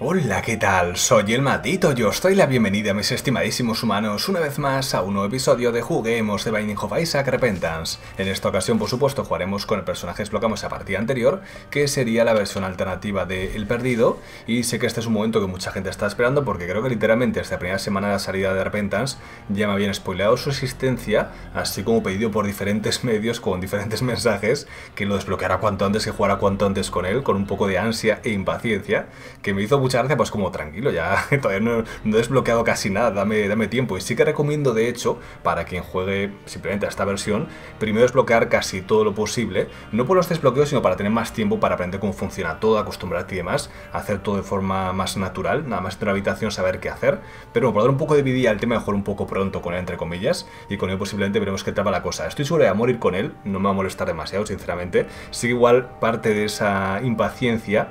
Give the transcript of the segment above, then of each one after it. Hola, ¿qué tal? Soy el Matito y os doy la bienvenida, mis estimadísimos humanos, una vez más a un nuevo episodio de Juguemos The Binding of Isaac Repentance. En esta ocasión, por supuesto, jugaremos con el personaje que desbloqueamos a partida anterior, que sería la versión alternativa de El Perdido, y sé que este es un momento que mucha gente está esperando porque creo que literalmente desde la primera semana de la salida de Repentance ya me habían spoileado su existencia, así como pedido por diferentes medios con diferentes mensajes que lo desbloqueara cuanto antes, que jugara cuanto antes con él, con un poco de ansia e impaciencia, que me hizo mucha gracia, pues como tranquilo, ya todavía no he desbloqueado casi nada, dame tiempo. Y sí que recomiendo, de hecho, para quien juegue simplemente a esta versión, primero desbloquear casi todo lo posible, no por los desbloqueos, sino para tener más tiempo para aprender cómo funciona todo, acostumbrarte y demás, hacer todo de forma más natural, nada más en una habitación saber qué hacer. Pero por dar un poco de vidilla al tema, mejor un poco pronto con él, entre comillas, y con él posiblemente veremos qué traba la cosa. Estoy seguro de morir con él, no me va a molestar demasiado, sinceramente. Sí que igual parte de esa impaciencia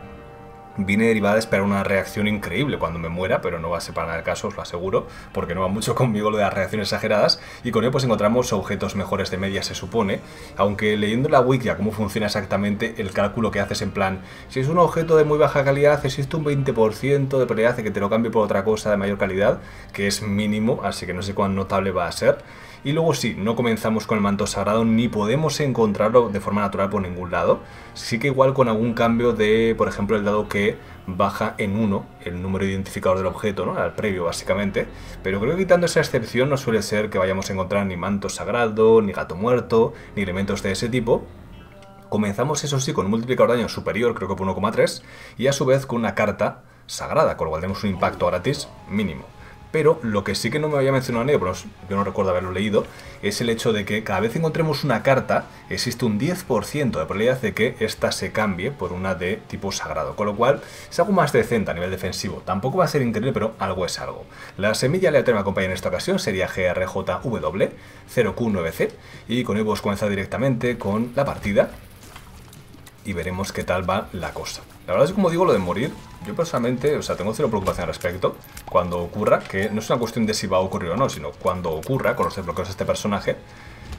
viene derivada de esperar una reacción increíble cuando me muera, pero no va a ser para nada el caso, os lo aseguro, porque no va mucho conmigo lo de las reacciones exageradas, y con ello pues encontramos objetos mejores de media, se supone, aunque leyendo la wiki a cómo funciona exactamente, el cálculo que haces en plan, si es un objeto de muy baja calidad, existe un 20% de probabilidad de que te lo cambie por otra cosa de mayor calidad, que es mínimo, así que no sé cuán notable va a ser. Y luego sí, no comenzamos con el manto sagrado ni podemos encontrarlo de forma natural por ningún lado. Sí que igual con algún cambio de, por ejemplo, el dado que baja en 1, el número identificador del objeto, ¿no? Al previo, básicamente. Pero creo que quitando esa excepción no suele ser que vayamos a encontrar ni manto sagrado, ni gato muerto, ni elementos de ese tipo. Comenzamos, eso sí, con un multiplicador de daño superior, creo que por 1,3, y a su vez con una carta sagrada, con lo cual tenemos un impacto gratis mínimo. Pero lo que sí que no me había mencionado Nebros, yo no recuerdo haberlo leído, es el hecho de que cada vez que encontremos una carta, existe un 10% de probabilidad de que esta se cambie por una de tipo sagrado, con lo cual es algo más decente a nivel defensivo. Tampoco va a ser increíble, pero algo es algo. La semilla aleatoria que me acompaña en esta ocasión sería GRJW 0Q9C, y con ello vamos a comenzar directamente con la partida y veremos qué tal va la cosa. La verdad es que, como digo, lo de morir, yo personalmente, o sea, tengo cero preocupación al respecto. Cuando ocurra, que no es una cuestión de si va a ocurrir o no, sino cuando ocurra con los desbloqueos de este personaje,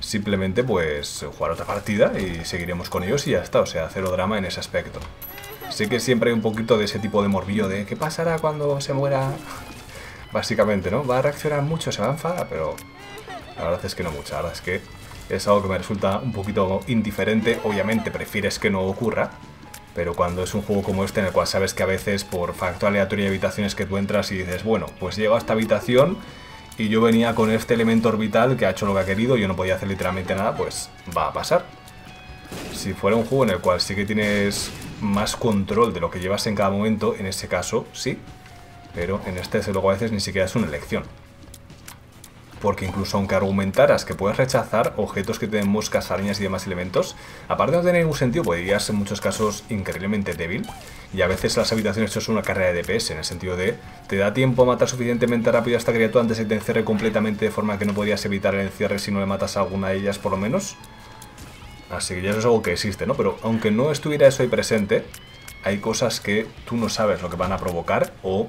simplemente pues jugar otra partida y seguiremos con ellos y ya está, o sea, cero drama en ese aspecto. Sí que siempre hay un poquito de ese tipo de morbillo de ¿qué pasará cuando se muera? Básicamente, ¿no? Va a reaccionar mucho, se va a enfadar, pero la verdad es que no mucho, la verdad es que es algo que me resulta un poquito indiferente. Obviamente prefieres que no ocurra, pero cuando es un juego como este en el cual sabes que a veces por factor aleatorio hay habitaciones que tú entras y dices, bueno, pues llego a esta habitación y yo venía con este elemento orbital que ha hecho lo que ha querido y yo no podía hacer literalmente nada, pues va a pasar. Si fuera un juego en el cual sí que tienes más control de lo que llevas en cada momento, en ese caso sí, pero en este desde luego a veces ni siquiera es una elección. Porque incluso aunque argumentaras que puedes rechazar objetos que tienen moscas, arañas y demás elementos, aparte de no tener ningún sentido, podrías en muchos casos increíblemente débil. Y a veces las habitaciones son una carrera de DPS, en el sentido de te da tiempo a matar suficientemente rápido a esta criatura antes de que te encierre completamente, de forma que no podías evitar el encierre si no le matas a alguna de ellas por lo menos. Así que ya eso es algo que existe, ¿no? Pero aunque no estuviera eso ahí presente, hay cosas que tú no sabes lo que van a provocar o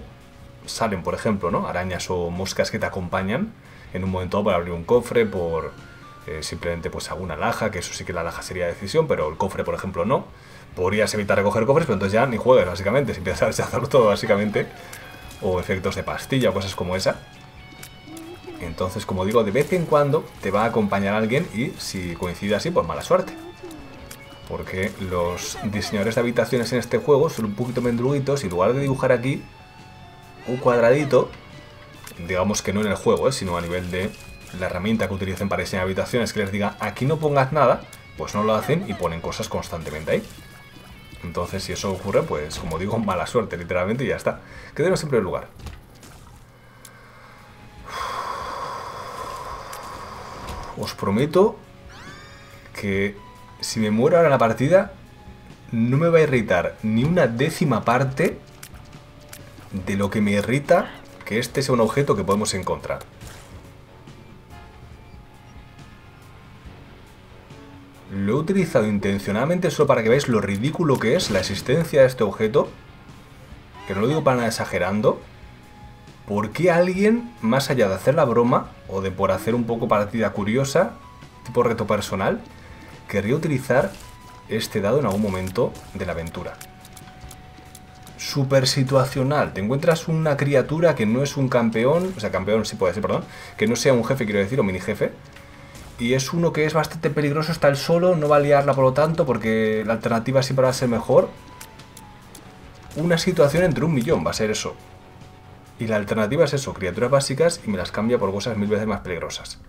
salen, por ejemplo, ¿no? Arañas o moscas que te acompañan en un momento para abrir un cofre, por simplemente pues alguna alhaja, que eso sí que la alhaja sería decisión, pero el cofre por ejemplo no. Podrías evitar recoger cofres, pero entonces ya ni juegues básicamente, si empiezas a rechazarlo todo básicamente, o efectos de pastilla o cosas como esa. Entonces, como digo, de vez en cuando te va a acompañar alguien y si coincide así, pues mala suerte. Porque los diseñadores de habitaciones en este juego son un poquito mendruguitos y en lugar de dibujar aquí un cuadradito, digamos que no en el juego, sino a nivel de la herramienta que utilicen para diseñar habitaciones, que les diga aquí no pongas nada, pues no lo hacen y ponen cosas constantemente ahí. Entonces si eso ocurre, pues como digo, mala suerte literalmente y ya está. Quedemos en primer lugar. Os prometo que si me muero ahora en la partida no me va a irritar ni una décima parte de lo que me irrita que este sea un objeto que podemos encontrar. Lo he utilizado intencionadamente solo para que veáis lo ridículo que es la existencia de este objeto, que no lo digo para nada exagerando. ¿Por qué alguien, más allá de hacer la broma o de por hacer un poco partida curiosa, tipo reto personal, querría utilizar este dado en algún momento de la aventura? super situacional. Te encuentras una criatura que no es un campeón, o sea, campeón sí puede ser, perdón, que no sea un jefe, quiero decir, o mini jefe. Y es uno que es bastante peligroso, está él solo, no va a liarla por lo tanto, porque la alternativa siempre va a ser mejor. Una situación entre un millón va a ser eso. Y la alternativa es eso, criaturas básicas, y me las cambia por cosas mil veces más peligrosas.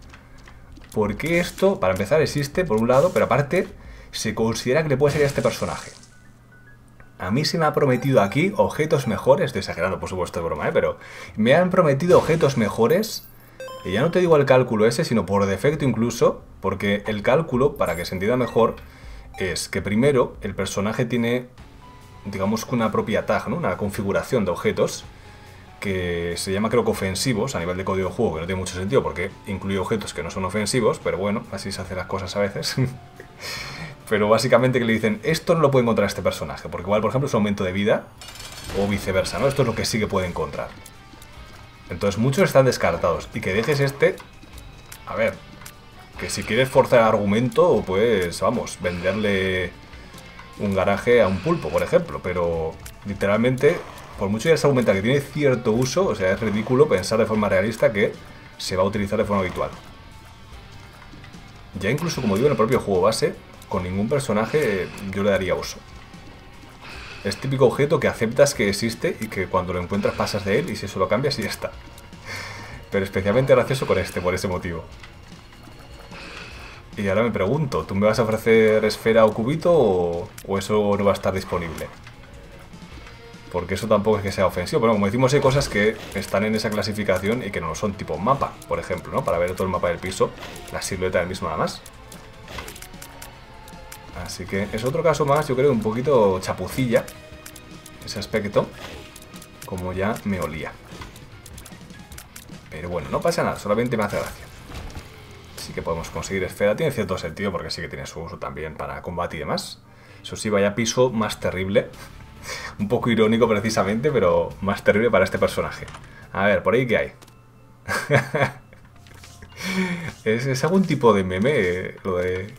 ¿Por qué esto? Para empezar existe, por un lado, pero aparte se considera que le puede salir a este personaje. A mí se me ha prometido aquí objetos mejores, estoy exagerando por supuesto, es broma, pero me han prometido objetos mejores. Y ya no te digo el cálculo ese, sino por defecto incluso, porque el cálculo, para que se entienda mejor, es que primero el personaje tiene, digamos, una propia tag, ¿no? Una configuración de objetos, que se llama creo que ofensivos, a nivel de código de juego, que no tiene mucho sentido porque incluye objetos que no son ofensivos, pero bueno, así se hacen las cosas a veces. Pero básicamente que le dicen, esto no lo puede encontrar este personaje, porque igual, por ejemplo, es un aumento de vida, o viceversa, ¿no? Esto es lo que sí que puede encontrar. Entonces muchos están descartados. Y que dejes este... A ver, que si quieres forzar el argumento, pues vamos, venderle un garaje a un pulpo, por ejemplo. Pero literalmente, por mucho que se argumenta que tiene cierto uso, o sea, es ridículo pensar de forma realista que se va a utilizar de forma habitual. Ya incluso, como digo, en el propio juego base, con ningún personaje yo le daría uso. Es típico objeto que aceptas que existe y que cuando lo encuentras pasas de él y si eso lo cambias y ya está. Pero especialmente gracioso con este, por ese motivo. Y ahora me pregunto, ¿tú me vas a ofrecer esfera o cubito o eso no va a estar disponible? Porque eso tampoco es que sea ofensivo, pero como decimos hay cosas que están en esa clasificación y que no lo son, tipo mapa, por ejemplo, ¿no? Para ver todo el mapa del piso, la silueta del mismo nada más. Así que es otro caso más, yo creo, un poquito chapucilla ese aspecto, como ya me olía. Pero bueno, no pasa nada, solamente me hace gracia. Así que podemos conseguir esfera, tiene cierto sentido porque sí que tiene su uso también para combate y demás. Eso sí, vaya piso más terrible. Un poco irónico precisamente, pero más terrible para este personaje. A ver, ¿por ahí qué hay? ¿Es algún tipo de meme lo de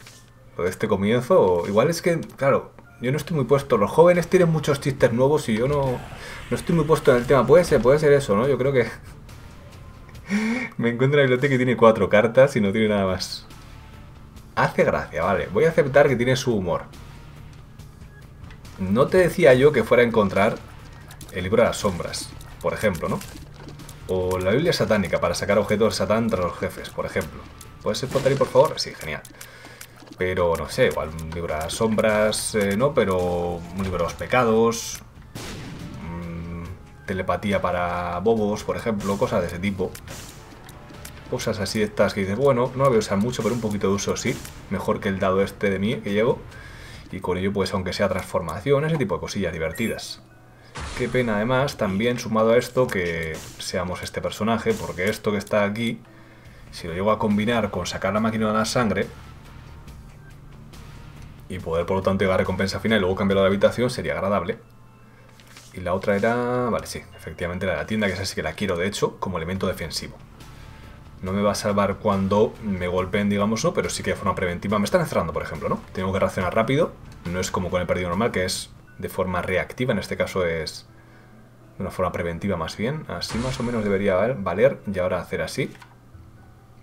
este comienzo? Igual es que, claro, yo no estoy muy puesto. Los jóvenes tienen muchos chistes nuevos y yo no estoy muy puesto en el tema. Puede ser eso, ¿no? Yo creo que... Me encuentro en la biblioteca y tiene 4 cartas y no tiene nada más. Hace gracia, vale. Voy a aceptar que tiene su humor. No te decía yo que fuera a encontrar el libro de las sombras, por ejemplo, ¿no? O la Biblia satánica para sacar objetos de Satán tras los jefes, por ejemplo. ¿Puedes explotar ahí, por favor? Sí, genial. Pero no sé, igual un libro de las sombras, no, pero un libro de los pecados, telepatía para bobos, por ejemplo, cosas de ese tipo. Cosas así estas que dices, bueno, no la voy a usar mucho, pero un poquito de uso sí. Mejor que el dado este de mí que llevo. Y con ello, pues, aunque sea transformación, ese tipo de cosillas divertidas. Qué pena, además, también sumado a esto, que seamos este personaje, porque esto que está aquí, si lo llevo a combinar con sacar la máquina de la sangre, y poder, por lo tanto, llegar a recompensa final y luego cambiarlo de habitación, sería agradable. Y la otra era... Vale, sí, efectivamente la de la tienda, que esa sí que la quiero, de hecho, como elemento defensivo. No me va a salvar cuando me golpeen, digamos, no, pero sí que de forma preventiva me están encerrando, por ejemplo, ¿no? Tengo que reaccionar rápido, no es como con el perdido normal, que es de forma reactiva, en este caso es de una forma preventiva más bien. Así más o menos debería valer, y ahora hacer así.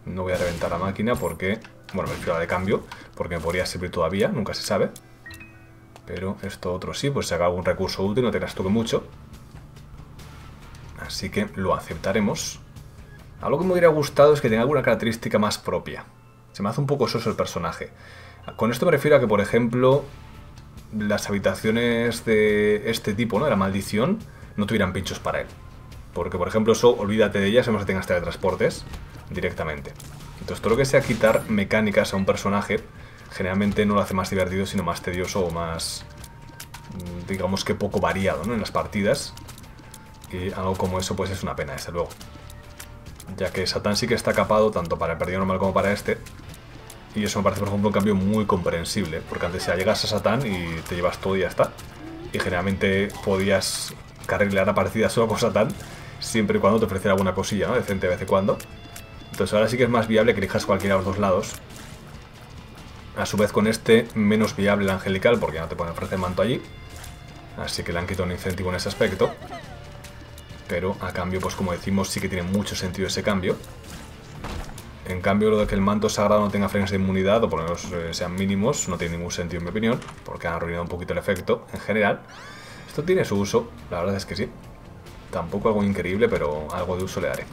No voy a reventar la máquina porque, bueno, me refiero a la de cambio, porque me podría servir todavía, nunca se sabe. Pero esto otro sí, pues se haga algún recurso útil, no te las toque mucho. Así que lo aceptaremos. Algo que me hubiera gustado es que tenga alguna característica más propia. Se me hace un poco soso el personaje. Con esto me refiero a que, por ejemplo, las habitaciones de este tipo, ¿no? De la maldición, no tuvieran pinchos para él. Porque, por ejemplo, eso, olvídate de ellas, a menos que tengas teletransportes directamente. Entonces, todo lo que sea quitar mecánicas a un personaje, generalmente no lo hace más divertido, sino más tedioso o más, digamos que poco variado, ¿no? En las partidas. Y algo como eso, pues es una pena, desde luego. Ya que Satán sí que está capado tanto para el perdido normal como para este. Y eso me parece, por ejemplo, un cambio muy comprensible. Porque antes ya llegas a Satán y te llevas todo y ya está. Y generalmente podías carrilear la partida solo con Satán, siempre y cuando te ofreciera alguna cosilla, ¿no? Decente de vez en cuando. Entonces ahora sí que es más viable que elijas cualquiera de los dos lados. A su vez con este, menos viable el angelical, porque ya no te pueden ofrecer manto allí. así que le han quitado un incentivo en ese aspecto. Pero a cambio, pues como decimos, sí que tiene mucho sentido ese cambio. En cambio, lo de que el manto sagrado no tenga frenes de inmunidad, o por lo menos sean mínimos, no tiene ningún sentido en mi opinión, porque han arruinado un poquito el efecto en general. Esto tiene su uso, la verdad es que sí. Tampoco algo increíble, pero algo de uso le daré.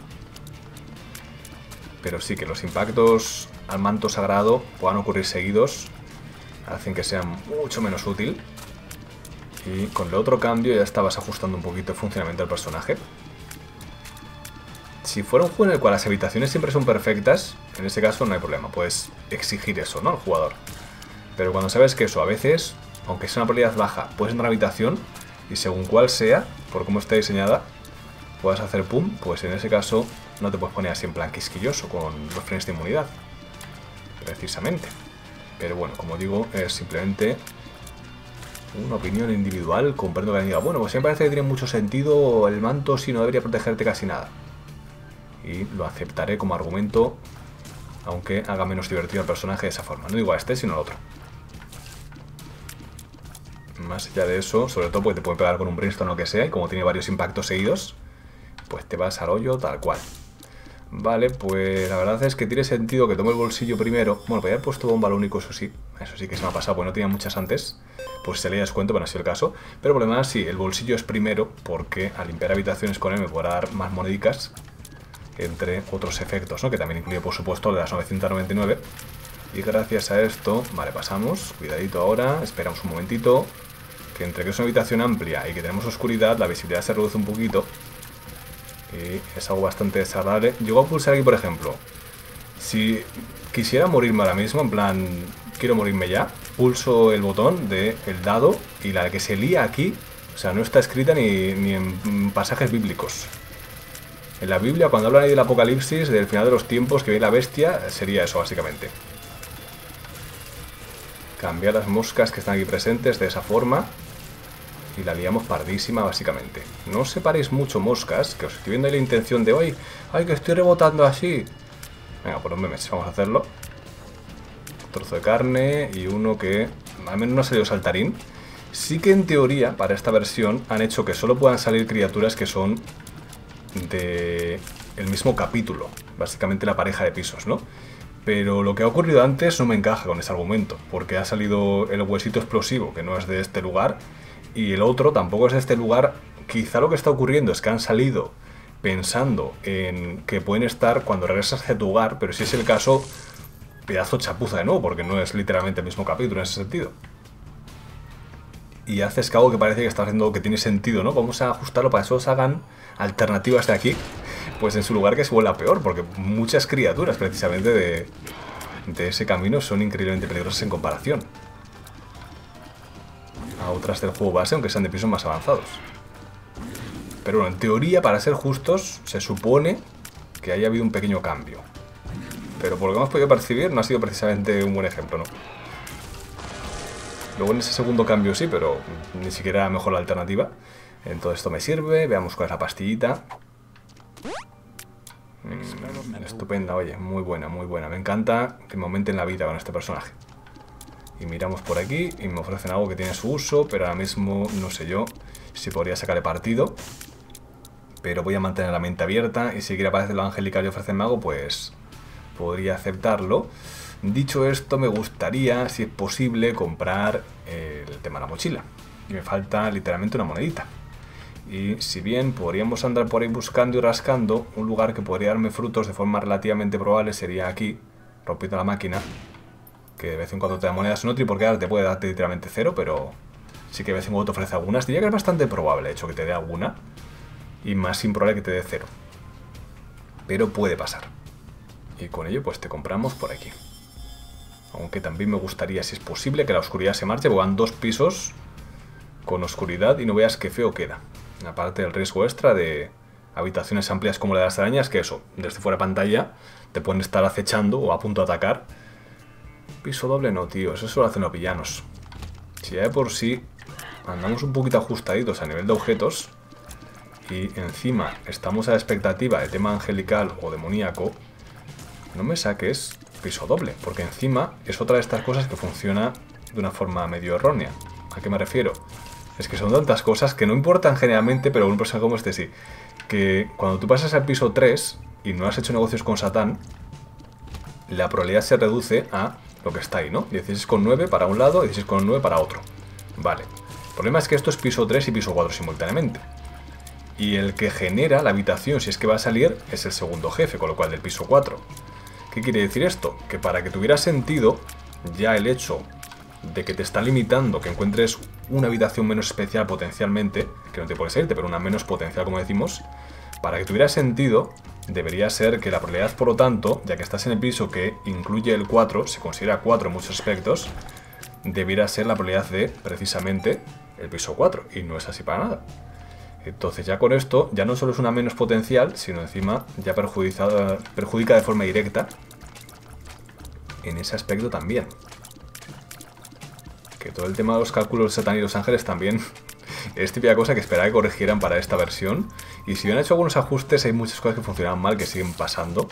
Pero sí que los impactos al manto sagrado puedan ocurrir seguidos, hacen que sea mucho menos útil. Y con el otro cambio ya estabas ajustando un poquito el funcionamiento del personaje. Si fuera un juego en el cual las habitaciones siempre son perfectas, en ese caso no hay problema, puedes exigir eso, ¿no?, al jugador. Pero cuando sabes que eso a veces, aunque sea una probabilidad baja, puedes entrar a una habitación y según cuál sea, por cómo está diseñada, puedas hacer pum, pues en ese caso no te puedes poner así en plan quisquilloso con los frenes de inmunidad. Precisamente. Pero bueno, como digo, es simplemente una opinión individual. Comprendo que alguien diga, bueno, pues a mí me parece que tiene mucho sentido el manto, si no debería protegerte casi nada. Y lo aceptaré como argumento, aunque haga menos divertido al personaje de esa forma. No digo a este, sino al otro. Más allá de eso, sobre todo porque te puede pegar con un brimstone o lo que sea, y como tiene varios impactos seguidos, pues te vas al hoyo tal cual. Vale, pues la verdad es que tiene sentido que tome el bolsillo primero. Bueno, podría haber puesto bomba lo único, eso sí que se me ha pasado, porque no tenía muchas antes. Pues se le descuento, pero no ha sido el caso. Pero por lo demás, sí, el bolsillo es primero, porque al limpiar habitaciones con él me podrá dar más monedicas, entre otros efectos, ¿no?, que también incluye, por supuesto, el de las 999. Y gracias a esto, vale, pasamos, cuidadito ahora, esperamos un momentito, que entre que es una habitación amplia y que tenemos oscuridad, la visibilidad se reduce un poquito. Y es algo bastante desagradable. Llego a pulsar aquí, por ejemplo, si quisiera morirme ahora mismo, en plan, quiero morirme ya, pulso el botón del dado y la que se lía aquí, o sea, no está escrita ni en pasajes bíblicos. En la Biblia, cuando hablan ahí del apocalipsis, del final de los tiempos, que viene la bestia, sería eso básicamente. Cambiar las moscas que están aquí presentes de esa forma. Y la liamos pardísima, básicamente. No os separéis mucho, moscas, que os estoy viendo ahí la intención de hoy. ¡Ay, que estoy rebotando así! Venga, por un memes, vamos a hacerlo. Un trozo de carne y uno que al menos no ha salido saltarín. Sí que en teoría, para esta versión, han hecho que solo puedan salir criaturas que son de el mismo capítulo, básicamente la pareja de pisos, ¿no? Pero lo que ha ocurrido antes no me encaja con ese argumento, porque ha salido el huesito explosivo, que no es de este lugar, y el otro tampoco es de este lugar. Quizá lo que está ocurriendo es que han salido pensando en que pueden estar cuando regresas a tu hogar, pero si es el caso, pedazo chapuza de nuevo, porque no es literalmente el mismo capítulo en ese sentido. Y haces que algo que parece que está haciendo que tiene sentido, ¿no? Vamos a ajustarlo para que eso os hagan alternativas de aquí, pues en su lugar que se vuelva peor, porque muchas criaturas precisamente de ese camino son increíblemente peligrosas en comparación a otras del juego base, aunque sean de pisos más avanzados. Pero bueno, en teoría, para ser justos, se supone que haya habido un pequeño cambio. Pero por lo que hemos podido percibir, no ha sido precisamente un buen ejemplo, ¿no? Luego en ese segundo cambio sí, pero ni siquiera era mejor la alternativa. Entonces esto me sirve, veamos cuál es la pastillita. Estupenda, oye, muy buena. Me encanta que me aumenten la vida con este personaje. Y miramos por aquí y me ofrecen algo que tiene su uso, pero ahora mismo no sé yo si podría sacarle partido. Pero voy a mantener la mente abierta y si quiere aparecer lo angelical y ofrecen algo, pues podría aceptarlo. Dicho esto, me gustaría, si es posible, comprar el tema de la mochila. Y me falta literalmente una monedita. Y si bien podríamos andar por ahí buscando y rascando, un lugar que podría darme frutos de forma relativamente probable sería aquí, rompiendo la máquina, que de vez en cuando te da monedas. No triporquear, te puede darte literalmente cero, pero sí que de vez en cuando te ofrece algunas. Diría que es bastante probable, de hecho, que te dé alguna, y más improbable que te dé cero. Pero puede pasar. Y con ello pues te compramos por aquí. Aunque también me gustaría, si es posible, que la oscuridad se marche, porque van dos pisos con oscuridad y no veas qué feo queda. Aparte del riesgo extra de habitaciones amplias como la de las arañas, que eso, desde fuera de pantalla, te pueden estar acechando o a punto de atacar. Piso doble no, tío, eso lo hacen los villanos. Si ya de por sí andamos un poquito ajustaditos a nivel de objetos, y encima estamos a la expectativa de tema angelical o demoníaco, no me saques piso doble, porque encima es otra de estas cosas que funciona de una forma medio errónea. ¿A qué me refiero? Es que son tantas cosas que no importan generalmente, pero un personaje como este sí. Que cuando tú pasas al piso 3 y no has hecho negocios con Satán, la probabilidad se reduce a lo que está ahí, ¿no? 16,9 para un lado, 16,9 para otro. Vale. El problema es que esto es piso 3 y piso 4 simultáneamente. Y el que genera la habitación, si es que va a salir, es el segundo jefe, con lo cual del piso 4. ¿Qué quiere decir esto? Que para que tuviera sentido ya el hecho de que te está limitando que encuentres una habitación menos especial potencialmente, que no te puedes irte, pero una menos potencial como decimos, para que tuviera sentido debería ser que la probabilidad, por lo tanto, ya que estás en el piso que incluye el 4, se considera 4 en muchos aspectos, debiera ser la probabilidad de, precisamente, el piso 4, y no es así para nada. Entonces ya con esto, ya no solo es una menos potencial, sino encima ya perjudica de forma directa en ese aspecto también. Que todo el tema de los cálculos de Satán y los ángeles también es típica cosa que esperaba que corrigieran para esta versión. Y si bien han hecho algunos ajustes, hay muchas cosas que funcionaban mal que siguen pasando.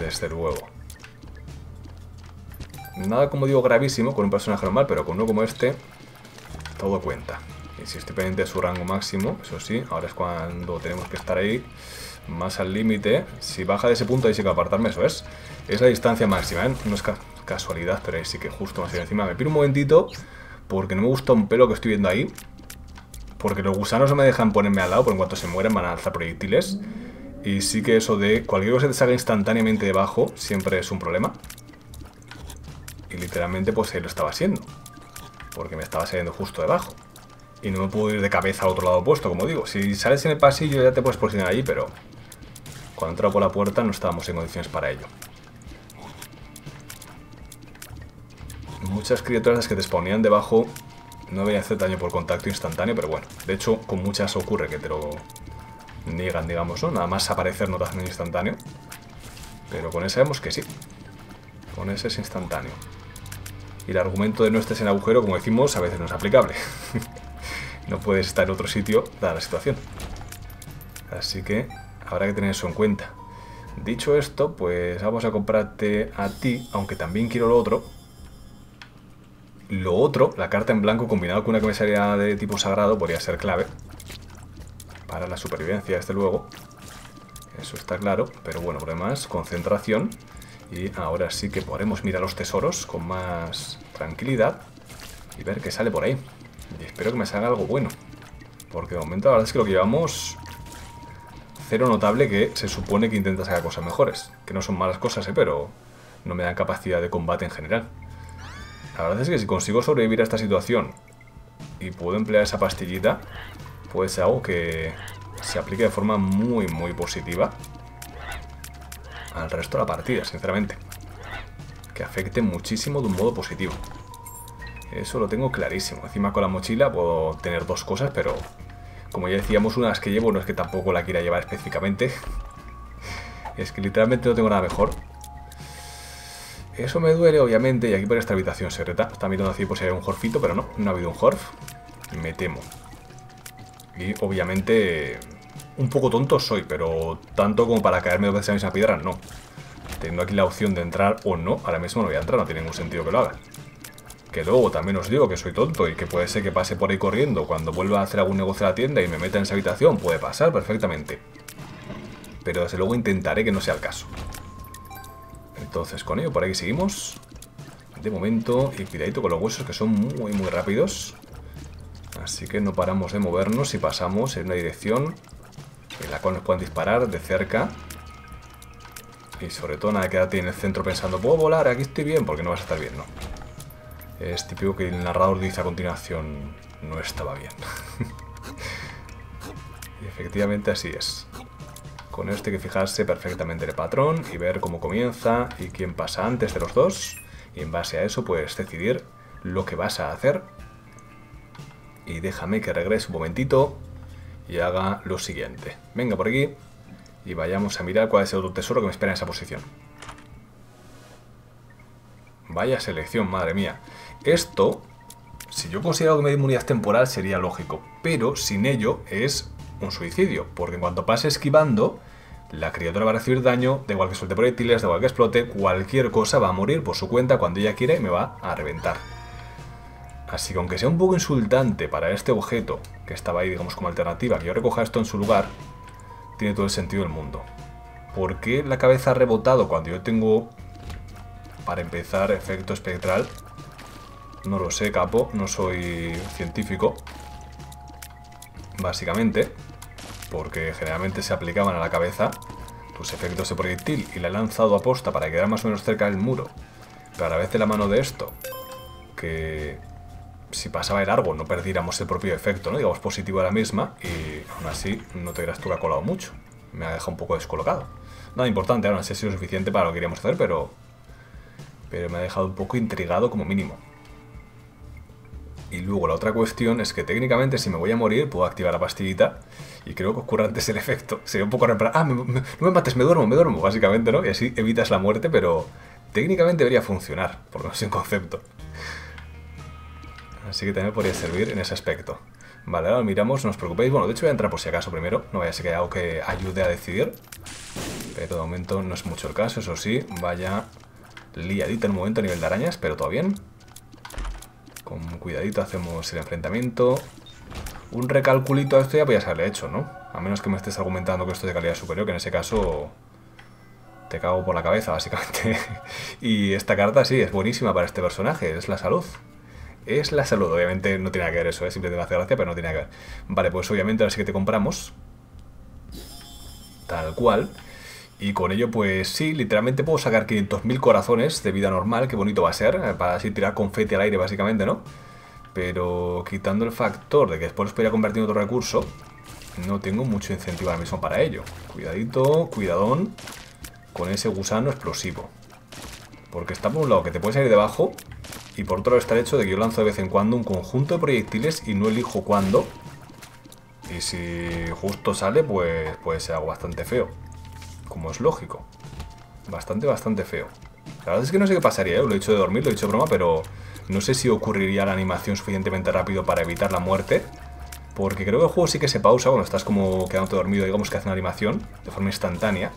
Desde luego. Nada, como digo, gravísimo con un personaje normal, pero con uno como este, todo cuenta. Y si estoy pendiente de su rango máximo, eso sí, ahora es cuando tenemos que estar ahí más al límite. Si baja de ese punto, ahí sí que apartarme, eso es. Es la distancia máxima, ¿eh? No es casualidad, pero ahí sí que justo más bien encima. Me pido un momentito, porque no me gusta un pelo que estoy viendo ahí. Porque los gusanos no me dejan ponerme al lado, porque en cuanto se mueren van a lanzar proyectiles. Y sí que eso de cualquier cosa que te salga instantáneamente debajo siempre es un problema. Y literalmente pues ahí lo estaba haciendo, porque me estaba saliendo justo debajo. Y no me puedo ir de cabeza al otro lado opuesto, como digo. Si sales en el pasillo ya te puedes posicionar allí, pero cuando entraba por la puerta no estábamos en condiciones para ello. Muchas criaturas las que te spawnían debajo no deberían hacer daño por contacto instantáneo, pero bueno. De hecho, con muchas ocurre que te lo niegan, digamos, ¿no? Nada más aparecer no te hacen instantáneo. Pero con ese vemos que sí. Con ese es instantáneo. Y el argumento de no estés en agujero, como decimos, a veces no es aplicable. No puedes estar en otro sitio dada la situación. Así que habrá que tener eso en cuenta. Dicho esto, pues vamos a comprarte a ti, aunque también quiero lo otro. Lo otro, la carta en blanco combinado con una que me salía de tipo sagrado, podría ser clave para la supervivencia, desde luego. Eso está claro, pero bueno, por demás, concentración. Y ahora sí que podremos mirar los tesoros con más tranquilidad y ver qué sale por ahí. Y espero que me salga algo bueno, porque de momento la verdad es que lo que llevamos, cero notable, que se supone que intenta sacar cosas mejores. Que no son malas cosas, pero no me dan capacidad de combate en general. La verdad es que si consigo sobrevivir a esta situación y puedo emplear esa pastillita, puede ser algo que se aplique de forma muy, muy positiva al resto de la partida, sinceramente. Que afecte muchísimo de un modo positivo. Eso lo tengo clarísimo. Encima con la mochila puedo tener dos cosas, pero como ya decíamos, una de las que llevo no es que tampoco la quiera llevar específicamente. Es que literalmente no tengo nada mejor. Eso me duele, obviamente. Y aquí por esta habitación secreta. Está mirando así por si hay un jorfito, pero no. No ha habido un jorf. Me temo. Y obviamente un poco tonto soy, pero tanto como para caerme dos veces en la misma piedra, no. Teniendo aquí la opción de entrar o no, ahora mismo no voy a entrar, no tiene ningún sentido que lo haga. Que luego también os digo que soy tonto y que puede ser que pase por ahí corriendo cuando vuelva a hacer algún negocio a la tienda y me meta en esa habitación, puede pasar perfectamente. Pero desde luego intentaré que no sea el caso. Entonces con ello, por ahí seguimos. De momento, y cuidadito con los huesos que son muy, muy rápidos. Así que no paramos de movernos y pasamos en una dirección en la cual nos pueden disparar de cerca. Y sobre todo nada, quédate en el centro pensando, puedo volar, aquí estoy bien, porque no vas a estar bien, no. Es típico que el narrador dice a continuación, no estaba bien. Y efectivamente así es. Con esto hay que fijarse perfectamente en el patrón y ver cómo comienza y quién pasa antes de los dos. Y en base a eso puedes decidir lo que vas a hacer. Y déjame que regrese un momentito y haga lo siguiente. Venga por aquí y vayamos a mirar cuál es el otro tesoro que me espera en esa posición. Vaya selección, madre mía. Esto, si yo considero que me dé inmunidad temporal, sería lógico. Pero sin ello es un suicidio, porque en cuanto pase esquivando, la criatura va a recibir daño, da igual que suelte proyectiles, da igual que explote, cualquier cosa va a morir por su cuenta cuando ella quiera y me va a reventar. Así que aunque sea un poco insultante para este objeto, que estaba ahí, digamos, como alternativa, que yo recoja esto en su lugar, tiene todo el sentido del mundo. ¿Por qué la cabeza ha rebotado cuando yo tengo, para empezar, efecto espectral? No lo sé, capo, no soy científico. Básicamente, porque generalmente se aplicaban a la cabeza tus efectos de proyectil y la he lanzado a posta para quedar más o menos cerca del muro. Pero a la vez de la mano de esto, que si pasaba el árbol no perdiéramos el propio efecto, ¿no? Digamos positivo de la misma, y aún así no te dirás tú que ha colado mucho. Me ha dejado un poco descolocado. Nada importante, aún así ha sido suficiente para lo que queríamos hacer, pero me ha dejado un poco intrigado como mínimo. Y luego la otra cuestión es que técnicamente si me voy a morir puedo activar la pastillita y creo que ocurre antes el efecto. Sería un poco... no me mates, me duermo, básicamente, ¿no? Y así evitas la muerte, pero técnicamente debería funcionar, por lo menos en concepto. Así que también podría servir en ese aspecto. Vale, ahora lo miramos, no os preocupéis. Bueno, de hecho voy a entrar por si acaso primero. No vaya a ser que haya algo que ayude a decidir. Pero de momento no es mucho el caso, eso sí. Vaya liadita en un momento a nivel de arañas, pero todo bien. Con cuidadito hacemos el enfrentamiento. Un recalculito a esto ya podías haberle hecho, ¿no? A menos que me estés argumentando que esto es de calidad superior, que en ese caso te cago por la cabeza, básicamente. Y esta carta sí, es buenísima para este personaje, es la salud. Es la salud, obviamente no tiene nada que ver eso, ¿eh? Simplemente me hace gracia, pero no tiene nada que ver. Vale, pues obviamente ahora sí que te compramos. Tal cual. Y con ello, pues sí, literalmente puedo sacar 500.000 corazones de vida normal, qué bonito va a ser, para así tirar confeti al aire básicamente, ¿no? Pero quitando el factor de que después los podría convertir en otro recurso, no tengo mucho incentivo ahora mismo para ello. Cuidadito, cuidadón con ese gusano explosivo. Porque está por un lado que te puedes salir debajo y por otro lado está el hecho de que yo lanzo de vez en cuando un conjunto de proyectiles y no elijo cuándo. Y si justo sale, pues puede ser algo bastante feo. Como es lógico. Bastante feo. La verdad es que no sé qué pasaría, ¿eh? Lo he dicho de dormir, lo he dicho de broma, pero no sé si ocurriría la animación suficientemente rápido para evitar la muerte. Porque creo que el juego sí que se pausa cuando estás como quedándote dormido, digamos que hace una animación de forma instantánea.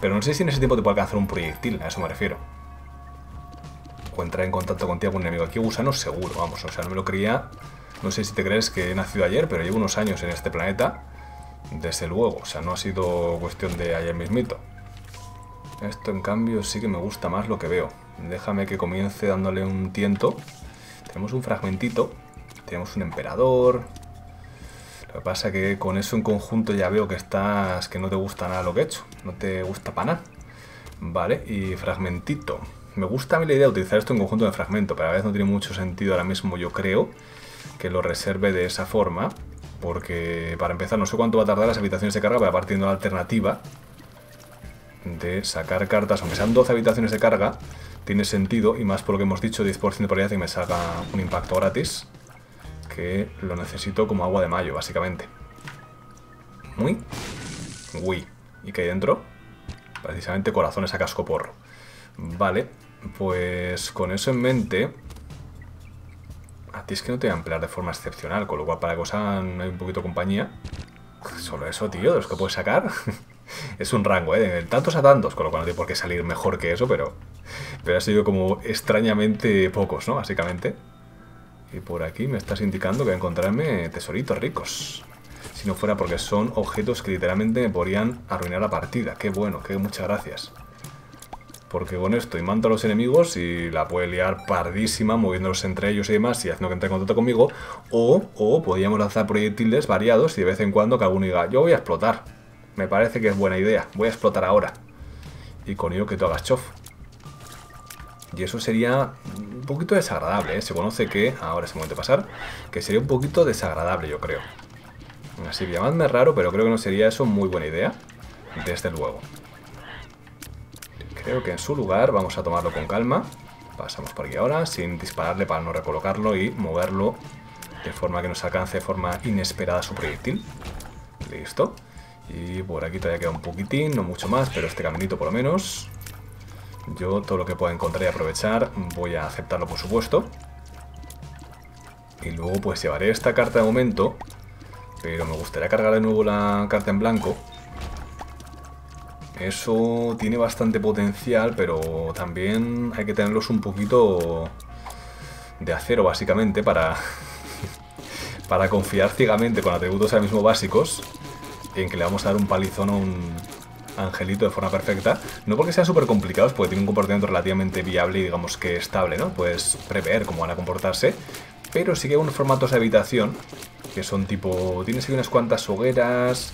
Pero no sé si en ese tiempo te puede alcanzar un proyectil, a eso me refiero. O entrar en contacto contigo con un enemigo. Aquí gusano seguro, vamos, o sea, no me lo creía. No sé si te crees que he nacido ayer, pero llevo unos años en este planeta. Desde luego, o sea, no ha sido cuestión de ayer mismito. Esto en cambio sí que me gusta más lo que veo. Déjame que comience dándole un tiento. Tenemos un fragmentito. Tenemos un emperador. Lo que pasa que con eso en conjunto ya veo que estás... que no te gusta nada lo que he hecho. No te gusta para nada. Vale, y fragmentito. Me gusta a mí la idea de utilizar esto en conjunto de fragmento, pero a la vez no tiene mucho sentido ahora mismo, yo creo, que lo reserve de esa forma. Porque, para empezar, no sé cuánto va a tardar las habitaciones de carga para partir de una alternativa de sacar cartas. Aunque sean 12 habitaciones de carga, tiene sentido, y más por lo que hemos dicho, 10% de probabilidad de que me salga un impacto gratis, que lo necesito como agua de mayo, básicamente. Muy. Uy. ¿Y qué hay dentro? Precisamente corazones a casco porro. Vale, pues con eso en mente... A ti es que no te voy a emplear de forma excepcional, con lo cual para que os hagan un poquito de compañía. Solo eso, tío, de los que puedes sacar. Es un rango, ¿eh? De tantos a tantos, con lo cual no tiene por qué salir mejor que eso, pero ha sido como extrañamente pocos, ¿no? Básicamente. Y por aquí me estás indicando que voy a encontrarme tesoritos ricos. Si no fuera porque son objetos que literalmente me podrían arruinar la partida. Qué bueno, qué muchas gracias. Porque con esto imanto a los enemigos y la puede liar pardísima moviéndolos entre ellos y demás y haciendo que entre en contacto conmigo. O podríamos lanzar proyectiles variados y de vez en cuando que alguno diga, yo voy a explotar. Me parece que es buena idea, voy a explotar ahora. Y con ello que tú hagas chof. Y eso sería un poquito desagradable, ¿eh? Se conoce que, ahora es el momento de pasar, que sería un poquito desagradable, yo creo. Así que llamadme raro, pero creo que no sería eso muy buena idea, desde luego. Creo que en su lugar vamos a tomarlo con calma. Pasamos por aquí ahora, sin dispararle para no recolocarlo y moverlo de forma que nos alcance de forma inesperada su proyectil. Listo. Y por aquí todavía queda un poquitín, no mucho más, pero este caminito por lo menos. Yo todo lo que pueda encontrar y aprovechar voy a aceptarlo, por supuesto. Y luego pues llevaré esta carta de momento, pero me gustaría cargar de nuevo la carta en blanco. Eso tiene bastante potencial, pero también hay que tenerlos un poquito de acero, básicamente, para confiar ciegamente con atributos ahora mismo básicos en que le vamos a dar un palizón a un angelito de forma perfecta. No porque sean súper complicados, porque tienen un comportamiento relativamente viable y digamos que estable, ¿no? Puedes prever cómo van a comportarse, pero sí que hay unos formatos de habitación que son tipo, tienes ahí unas cuantas hogueras,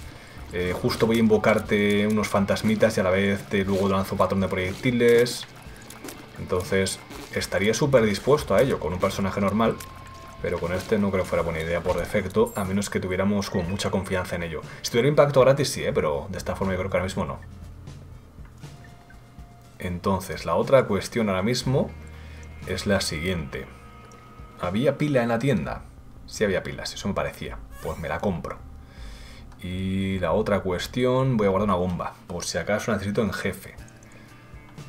justo voy a invocarte unos fantasmitas y a la vez te luego lanzo un patrón de proyectiles. Entonces estaría súper dispuesto a ello con un personaje normal, pero con este no creo que fuera buena idea por defecto, a menos que tuviéramos como mucha confianza en ello. Si tuviera impacto gratis sí, pero de esta forma yo creo que ahora mismo no. Entonces la otra cuestión ahora mismo es la siguiente. ¿Había pila en la tienda? Sí había pilas, eso me parecía. Pues me la compro. Y la otra cuestión, voy a guardar una bomba, por si acaso necesito en jefe.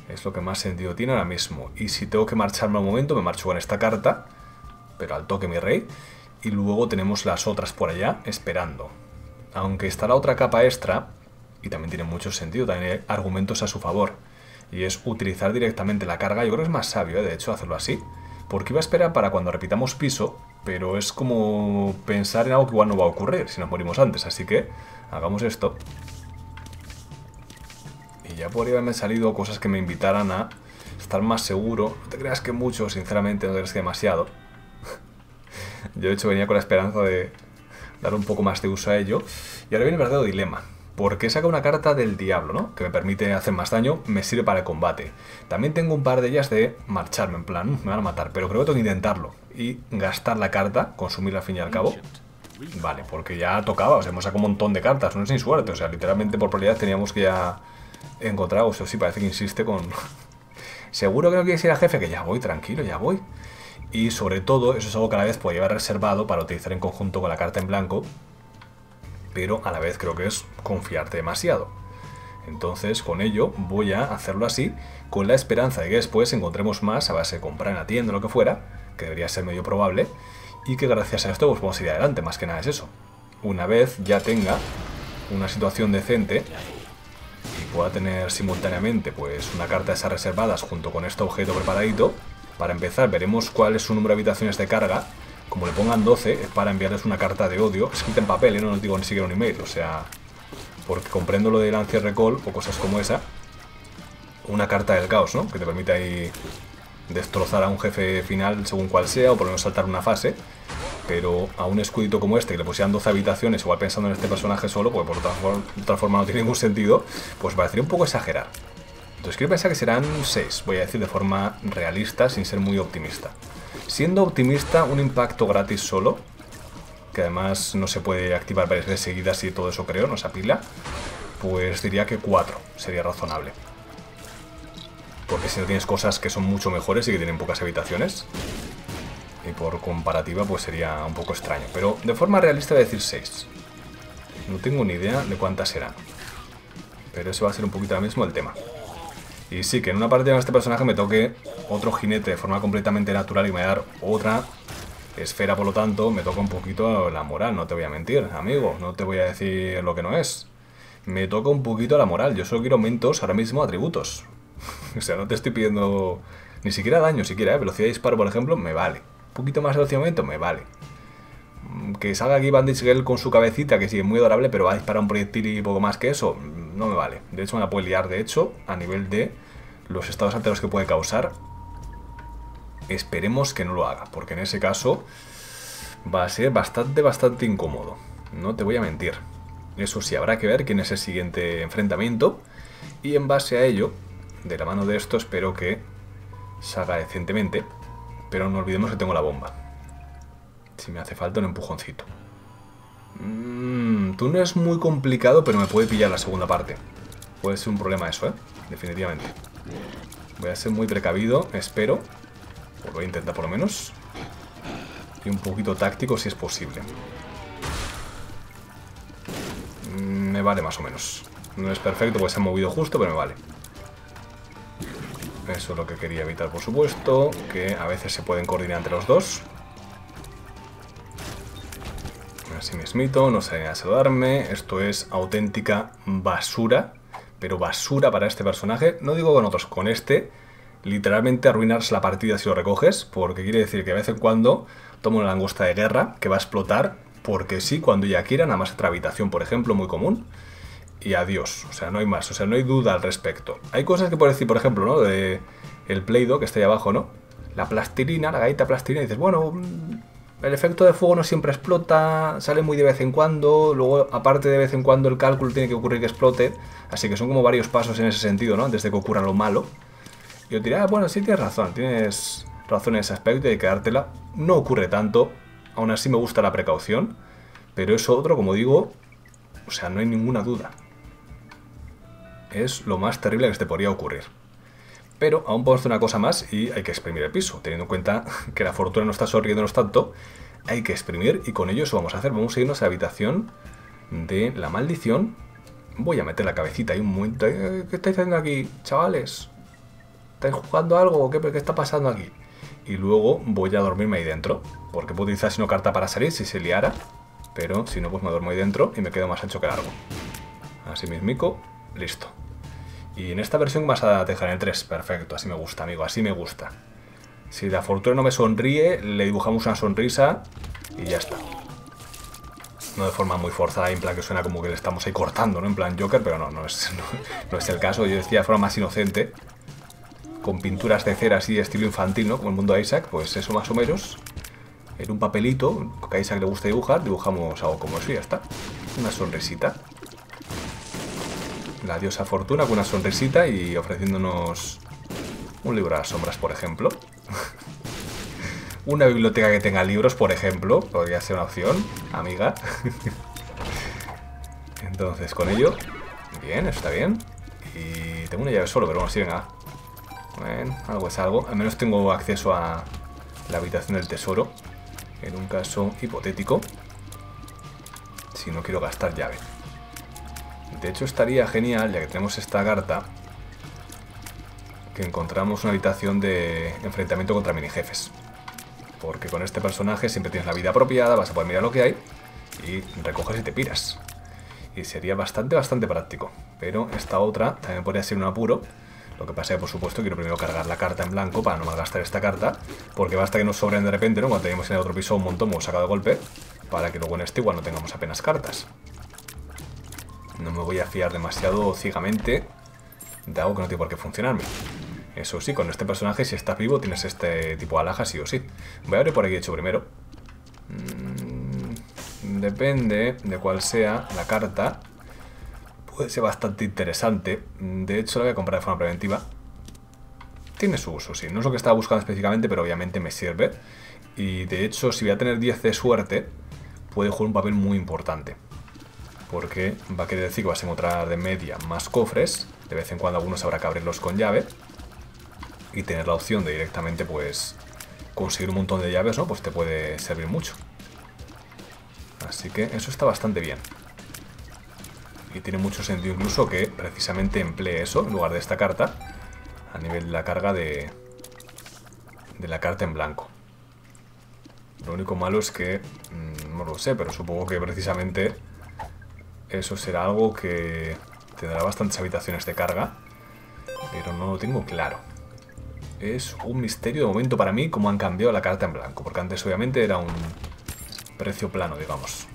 Es lo que más sentido tiene ahora mismo. Y si tengo que marcharme al momento, me marcho con esta carta, pero al toque mi rey. Y luego tenemos las otras por allá esperando. Aunque está la otra capa extra, y también tiene mucho sentido, también hay argumentos a su favor. Y es utilizar directamente la carga, yo creo que es más sabio, de hecho, hacerlo así. Porque iba a esperar para cuando repitamos piso, pero es como pensar en algo que igual no va a ocurrir si nos morimos antes. Así que hagamos esto. Y ya podría haberme salido cosas que me invitaran a estar más seguro. No te creas que mucho, sinceramente, no te creas que demasiado. Yo de hecho venía con la esperanza de dar un poco más de uso a ello. Y ahora viene el verdadero dilema. Porque saca una carta del diablo, ¿no? Que me permite hacer más daño, me sirve para el combate. También tengo un par de ellas de marcharme, en plan, me van a matar, pero creo que tengo que intentarlo. Y gastar la carta, consumirla al fin y al cabo. Vale, porque ya tocaba, o sea, hemos sacado un montón de cartas, no es sin suerte. O sea, literalmente por probabilidad teníamos que ya encontrar, o sea, sí, parece que insiste con... Seguro que no quieres ir al jefe, que ya voy, tranquilo, ya voy. Y sobre todo, eso es algo que a la vez puedo llevar reservado para utilizar en conjunto con la carta en blanco. Pero a la vez creo que es confiarte demasiado. Entonces con ello voy a hacerlo así, con la esperanza de que después encontremos más a base de comprar en la tienda o lo que fuera, que debería ser medio probable, y que gracias a esto pues vamos a ir adelante, más que nada es eso. Una vez ya tenga una situación decente y pueda tener simultáneamente pues una carta de esas reservadas junto con este objeto preparadito, para empezar veremos cuál es su número de habitaciones de carga. Como le pongan 12, es para enviarles una carta de odio escrita en papel, no les digo ni siquiera un email, o sea, porque comprendo lo de Lance Recall o cosas como esa, una carta del caos, ¿no? Que te permite ahí destrozar a un jefe final según cual sea, o por lo menos saltar una fase, pero a un escudito como este, que le pusieran 12 habitaciones, igual pensando en este personaje solo, porque por otra forma no tiene ningún sentido, pues parecería un poco exagerar. Entonces quiero pensar que serán 6, voy a decir de forma realista, sin ser muy optimista. Siendo optimista, un impacto gratis solo, que además no se puede activar varias veces seguidas y todo eso creo, no se apila, pues diría que 4 sería razonable. Porque si no tienes cosas que son mucho mejores y que tienen pocas habitaciones, y por comparativa pues sería un poco extraño. Pero de forma realista voy a decir 6. No tengo ni idea de cuántas serán, pero eso va a ser un poquito ahora mismo el tema. Y sí, que en una partida con este personaje me toque otro jinete de forma completamente natural y me va a dar otra esfera, por lo tanto, me toca un poquito la moral, no te voy a mentir, amigo, no te voy a decir lo que no es. Me toca un poquito la moral, yo solo quiero aumentos ahora mismo atributos. O sea, no te estoy pidiendo ni siquiera daño, siquiera, velocidad de disparo, por ejemplo, me vale. Un poquito más de velocidad de aumento, me vale. Que salga aquí Bandage Girl con su cabecita, que sí, es muy adorable, pero va a disparar un proyectil y poco más que eso, no me vale. De hecho, me la puede liar, de hecho, a nivel de los estados alterados que puede causar. Esperemos que no lo haga, porque en ese caso va a ser bastante incómodo, no te voy a mentir. Eso sí, habrá que ver quién es el siguiente enfrentamiento, y en base a ello, de la mano de esto, espero que salga decentemente, pero no olvidemos que tengo la bomba. Si me hace falta un empujoncito. Tú no es muy complicado, pero me puede pillar la segunda parte. Puede ser un problema eso, ¿eh? Definitivamente. Voy a ser muy precavido, espero. O lo voy a intentar por lo menos. Y un poquito táctico si es posible. Me vale más o menos. No es perfecto porque se ha movido justo, pero me vale. Eso es lo que quería evitar, por supuesto. Que a veces se pueden coordinar entre los dos. Así mismito, no salen a saludarme. Esto es auténtica basura. Pero basura para este personaje. No digo con otros, con este literalmente arruinarse la partida si lo recoges, porque quiere decir que de vez en cuando toma una langosta de guerra que va a explotar, porque sí, cuando ya quiera, nada más otra habitación, por ejemplo, muy común, y adiós, o sea, no hay más, o sea, no hay duda al respecto. Hay cosas que puedes decir, por ejemplo, ¿no? De el Play-Doh que está ahí abajo, ¿no? La plastilina, la galleta plastilina, y dices, bueno, el efecto de fuego no siempre explota, sale muy de vez en cuando, luego aparte de vez en cuando el cálculo tiene que ocurrir que explote, así que son como varios pasos en ese sentido, ¿no? Antes de que ocurra lo malo. Yo te diré, ah, bueno, sí tienes razón en ese aspecto de quedártela. No ocurre tanto, aún así me gusta la precaución, pero es otro, como digo, o sea, no hay ninguna duda. Es lo más terrible que te podría ocurrir. Pero aún podemos hacer una cosa más y hay que exprimir el piso. Teniendo en cuenta que la fortuna no está sonriéndonos tanto, hay que exprimir y con ello eso vamos a hacer. Vamos a irnos a la habitación de la maldición. Voy a meter la cabecita ahí un momento. ¿Qué estáis haciendo aquí, chavales? ¿Estáis jugando algo? ¿Qué está pasando aquí? Y luego voy a dormirme ahí dentro, porque puedo utilizar si no carta para salir, si se liara. Pero si no, pues me duermo ahí dentro y me quedo más ancho que largo. Así mismico, listo. Y en esta versión vas a dejar en 3. Perfecto, así me gusta, amigo, así me gusta. Si la fortuna no me sonríe, le dibujamos una sonrisa y ya está. No de forma muy forzada, en plan que suena como que le estamos ahí cortando, ¿no? En plan Joker, pero no es el caso. Yo decía de forma más inocente, con pinturas de cera así estilo infantil, ¿no? Como el mundo de Isaac, pues eso más o menos. En un papelito, que a Isaac le gusta dibujar, dibujamos algo como eso y ya está. Una sonrisita. La diosa Fortuna con una sonrisita y ofreciéndonos un libro a las sombras, por ejemplo. Una biblioteca que tenga libros, por ejemplo, podría ser una opción, amiga. Entonces, con ello, bien, está bien. Y tengo una llave solo, pero bueno, sí, venga. Bueno, algo es algo. Al menos tengo acceso a la habitación del tesoro, en un caso hipotético, si no quiero gastar llave. De hecho estaría genial, ya que tenemos esta carta, que encontramos una habitación de enfrentamiento contra minijefes. Porque con este personaje siempre tienes la vida apropiada, vas a poder mirar lo que hay y recoges y te piras. Y sería bastante, bastante práctico. Pero esta otra también podría ser un apuro. Lo que pasa es que, por supuesto, quiero primero cargar la carta en blanco para no malgastar esta carta. Porque basta que nos sobren de repente, ¿no? Cuando teníamos en el otro piso un montón, hemos sacado de golpe. Para que luego en este igual no tengamos apenas cartas. No me voy a fiar demasiado ciegamente de algo que no tiene por qué funcionarme. Eso sí, con este personaje, si estás vivo, tienes este tipo de alhajas sí o sí. Voy a abrir por aquí hecho primero. Depende de cuál sea la carta. Puede ser bastante interesante. De hecho, la voy a comprar de forma preventiva. Tiene su uso, sí. No es lo que estaba buscando específicamente, pero obviamente me sirve. Y de hecho, si voy a tener 10 de suerte, puede jugar un papel muy importante. Porque va a querer decir que vas a encontrar de media más cofres. De vez en cuando algunos habrá que abrirlos con llave. Y tener la opción de directamente, pues, conseguir un montón de llaves, ¿no? Pues te puede servir mucho. Así que eso está bastante bien. Y tiene mucho sentido incluso que precisamente emplee eso, en lugar de esta carta, a nivel de la carga de la carta en blanco. Lo único malo es que, no lo sé, pero supongo que precisamente eso será algo que tendrá bastantes habitaciones de carga, pero no lo tengo claro. Es un misterio de momento para mí cómo han cambiado la carta en blanco, porque antes obviamente era un precio plano, digamos.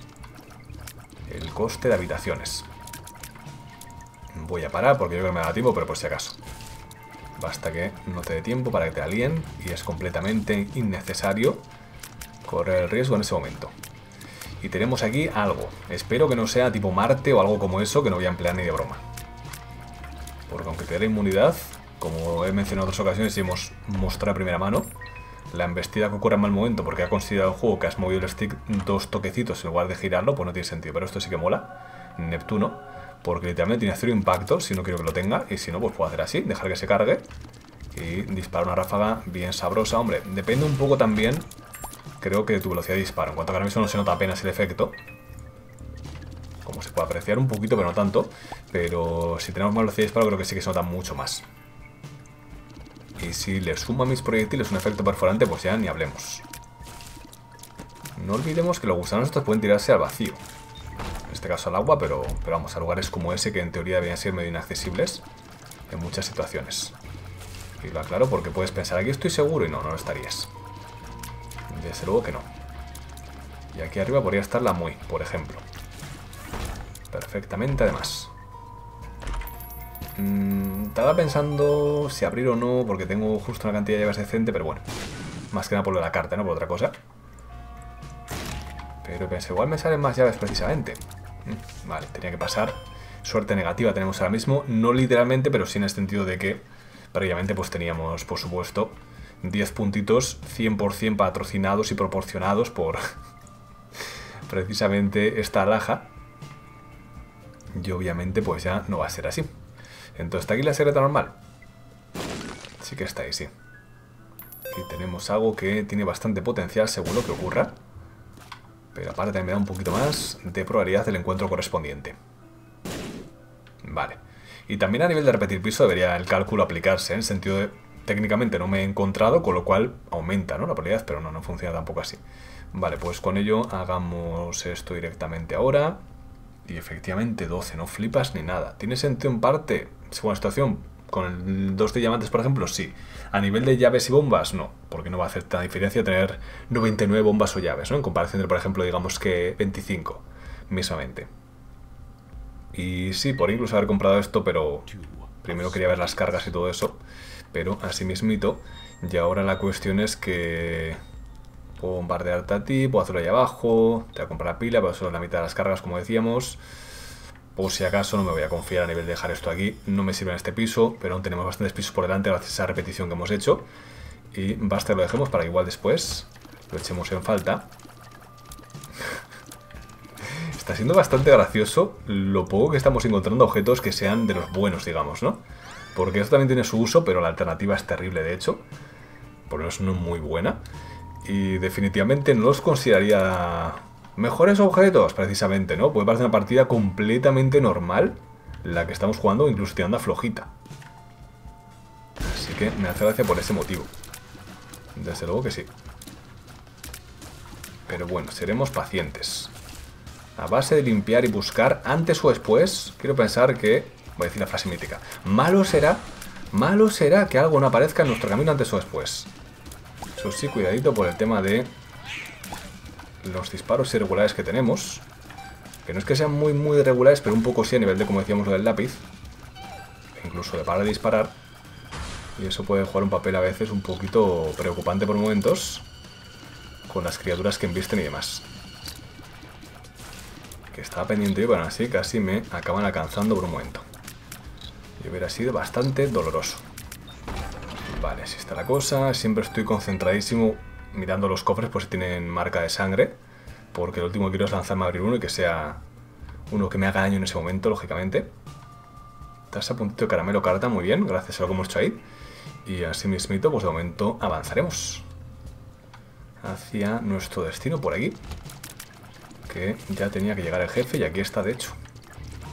El coste de habitaciones. Voy a parar porque yo creo que me da tiempo, pero por si acaso. Basta que no te dé tiempo para que te alíen y es completamente innecesario correr el riesgo en ese momento. Y tenemos aquí algo. Espero que no sea tipo Marte o algo como eso, que no voy a emplear ni de broma. Porque aunque te dé la inmunidad, como he mencionado en otras ocasiones y hemos mostrado a primera mano, la embestida que ocurre en mal momento porque ha considerado el juego que has movido el stick 2 toquecitos en lugar de girarlo, pues no tiene sentido. Pero esto sí que mola. Neptuno. Porque literalmente tiene cero impacto si no quiero que lo tenga. Y si no, pues puedo hacer así, dejar que se cargue y disparar una ráfaga bien sabrosa. Hombre, depende un poco también, creo que de tu velocidad de disparo. En cuanto a que ahora mismo no se nota apenas el efecto, como se puede apreciar un poquito, pero no tanto. Pero si tenemos más velocidad de disparo, creo que sí que se nota mucho más. Y si le sumo a mis proyectiles un efecto perforante, pues ya ni hablemos. No olvidemos que los gusanos estos pueden tirarse al vacío. En este caso al agua, pero vamos, a lugares como ese que en teoría deberían ser medio inaccesibles en muchas situaciones. decirlo, claro, porque puedes pensar, aquí estoy seguro, y no, no lo estarías. Desde luego que no. Y aquí arriba podría estar la Muy, por ejemplo. Perfectamente, además. Estaba pensando si abrir o no, porque tengo justo una cantidad de llaves decente, pero bueno. Más que nada por lo de la carta, no por otra cosa. Pero pensé, igual me salen más llaves precisamente. Vale, tenía que pasar. Suerte negativa tenemos ahora mismo. No literalmente, pero sí en el sentido de que previamente pues teníamos, por supuesto, 10 puntitos 100% patrocinados y proporcionados por precisamente esta alhaja. Y obviamente pues ya no va a ser así. Entonces está aquí la secreta normal. Sí que está ahí, sí. Aquí tenemos algo que tiene bastante potencial, seguro que ocurra. Pero aparte me da un poquito más de probabilidad del encuentro correspondiente. Vale. Y también a nivel de repetir piso debería el cálculo aplicarse, en el sentido de... Técnicamente no me he encontrado, con lo cual aumenta, ¿no?, la probabilidad, pero no funciona tampoco así. Vale, pues con ello hagamos esto directamente ahora. Y efectivamente 12, no flipas ni nada. ¿Tiene sentido en parte? Según la situación, con el 2 de diamantes, por ejemplo, sí. A nivel de llaves y bombas, no. Porque no va a hacer tanta diferencia tener 99 bombas o llaves, ¿no? En comparación de, por ejemplo, digamos que 25, mismamente. Y sí, por incluso haber comprado esto, pero primero quería ver las cargas y todo eso. Pero así mismito. Y ahora la cuestión es que puedo bombardearte a ti, puedo hacerlo ahí abajo, te voy a comprar la pila, pero solo la mitad de las cargas, como decíamos. Por si acaso no me voy a confiar a nivel de dejar esto aquí. No me sirve en este piso, pero aún tenemos bastantes pisos por delante gracias a esa repetición que hemos hecho. Y basta que lo dejemos para que igual después lo echemos en falta. Está siendo bastante gracioso lo poco que estamos encontrando objetos que sean de los buenos, digamos, ¿no? Porque esto también tiene su uso, pero la alternativa es terrible, de hecho. Por lo menos no muy buena. Y definitivamente no los consideraría mejores objetos, precisamente, ¿no? Puede parecer una partida completamente normal la que estamos jugando, incluso tirando a flojita. Así que me hace gracia por ese motivo. Desde luego que sí. Pero bueno, seremos pacientes. A base de limpiar y buscar, antes o después, quiero pensar que... Voy a decir la frase mítica. Malo será que algo no aparezca en nuestro camino antes o después. Eso sí, cuidadito por el tema de los disparos irregulares que tenemos. Que no es que sean muy irregulares, pero un poco sí a nivel de, como decíamos, lo del lápiz. E incluso de parar de disparar. Y eso puede jugar un papel a veces un poquito preocupante por momentos. Con las criaturas que embisten y demás. Que estaba pendiente y bueno, así casi me acaban alcanzando por un momento. Y hubiera sido bastante doloroso. Vale, así está la cosa. Siempre estoy concentradísimo mirando los cofres por si tienen marca de sangre. Porque lo último que quiero es lanzarme a abrir uno y que sea uno que me haga daño en ese momento, lógicamente. Tasa puntito de caramelo carta, muy bien, gracias a lo que hemos hecho ahí. Y así mismito, pues de momento avanzaremos hacia nuestro destino por aquí. Que ya tenía que llegar el jefe y aquí está, de hecho.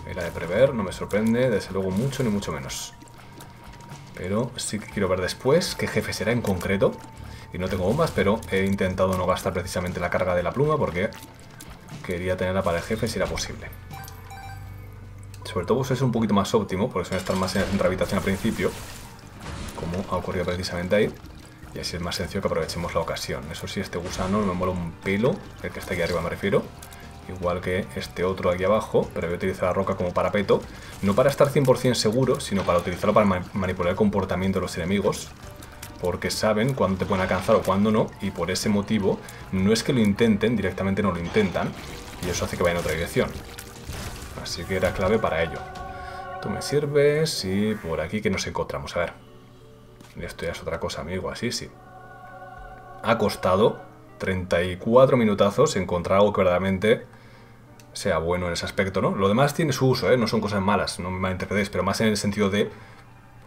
Era de prever, no me sorprende, desde luego mucho ni mucho menos. Pero sí que quiero ver después qué jefe será en concreto. Y no tengo bombas, pero he intentado no gastar precisamente la carga de la pluma porque quería tenerla para el jefe si era posible. Sobre todo pues es un poquito más óptimo, porque suele estar más en el centro de habitación al principio, como ha ocurrido precisamente ahí. Y así es más sencillo que aprovechemos la ocasión. Eso sí, este gusano me mola un pelo, el que está aquí arriba me refiero. Igual que este otro aquí abajo, pero voy a utilizar la roca como parapeto. No para estar 100% seguro, sino para utilizarlo para manipular el comportamiento de los enemigos. Porque saben cuándo te pueden alcanzar o cuándo no. Y por ese motivo, no es que lo intenten, directamente no lo intentan. Y eso hace que vaya en otra dirección. Así que era clave para ello. Tú me sirves y por aquí que nos encontramos. A ver. Esto ya es otra cosa, amigo. Así sí. Ha costado 34 minutazos encontrar algo que verdaderamente... sea bueno en ese aspecto, ¿no? Lo demás tiene su uso, ¿eh? No son cosas malas, no me malinterpretéis, pero más en el sentido de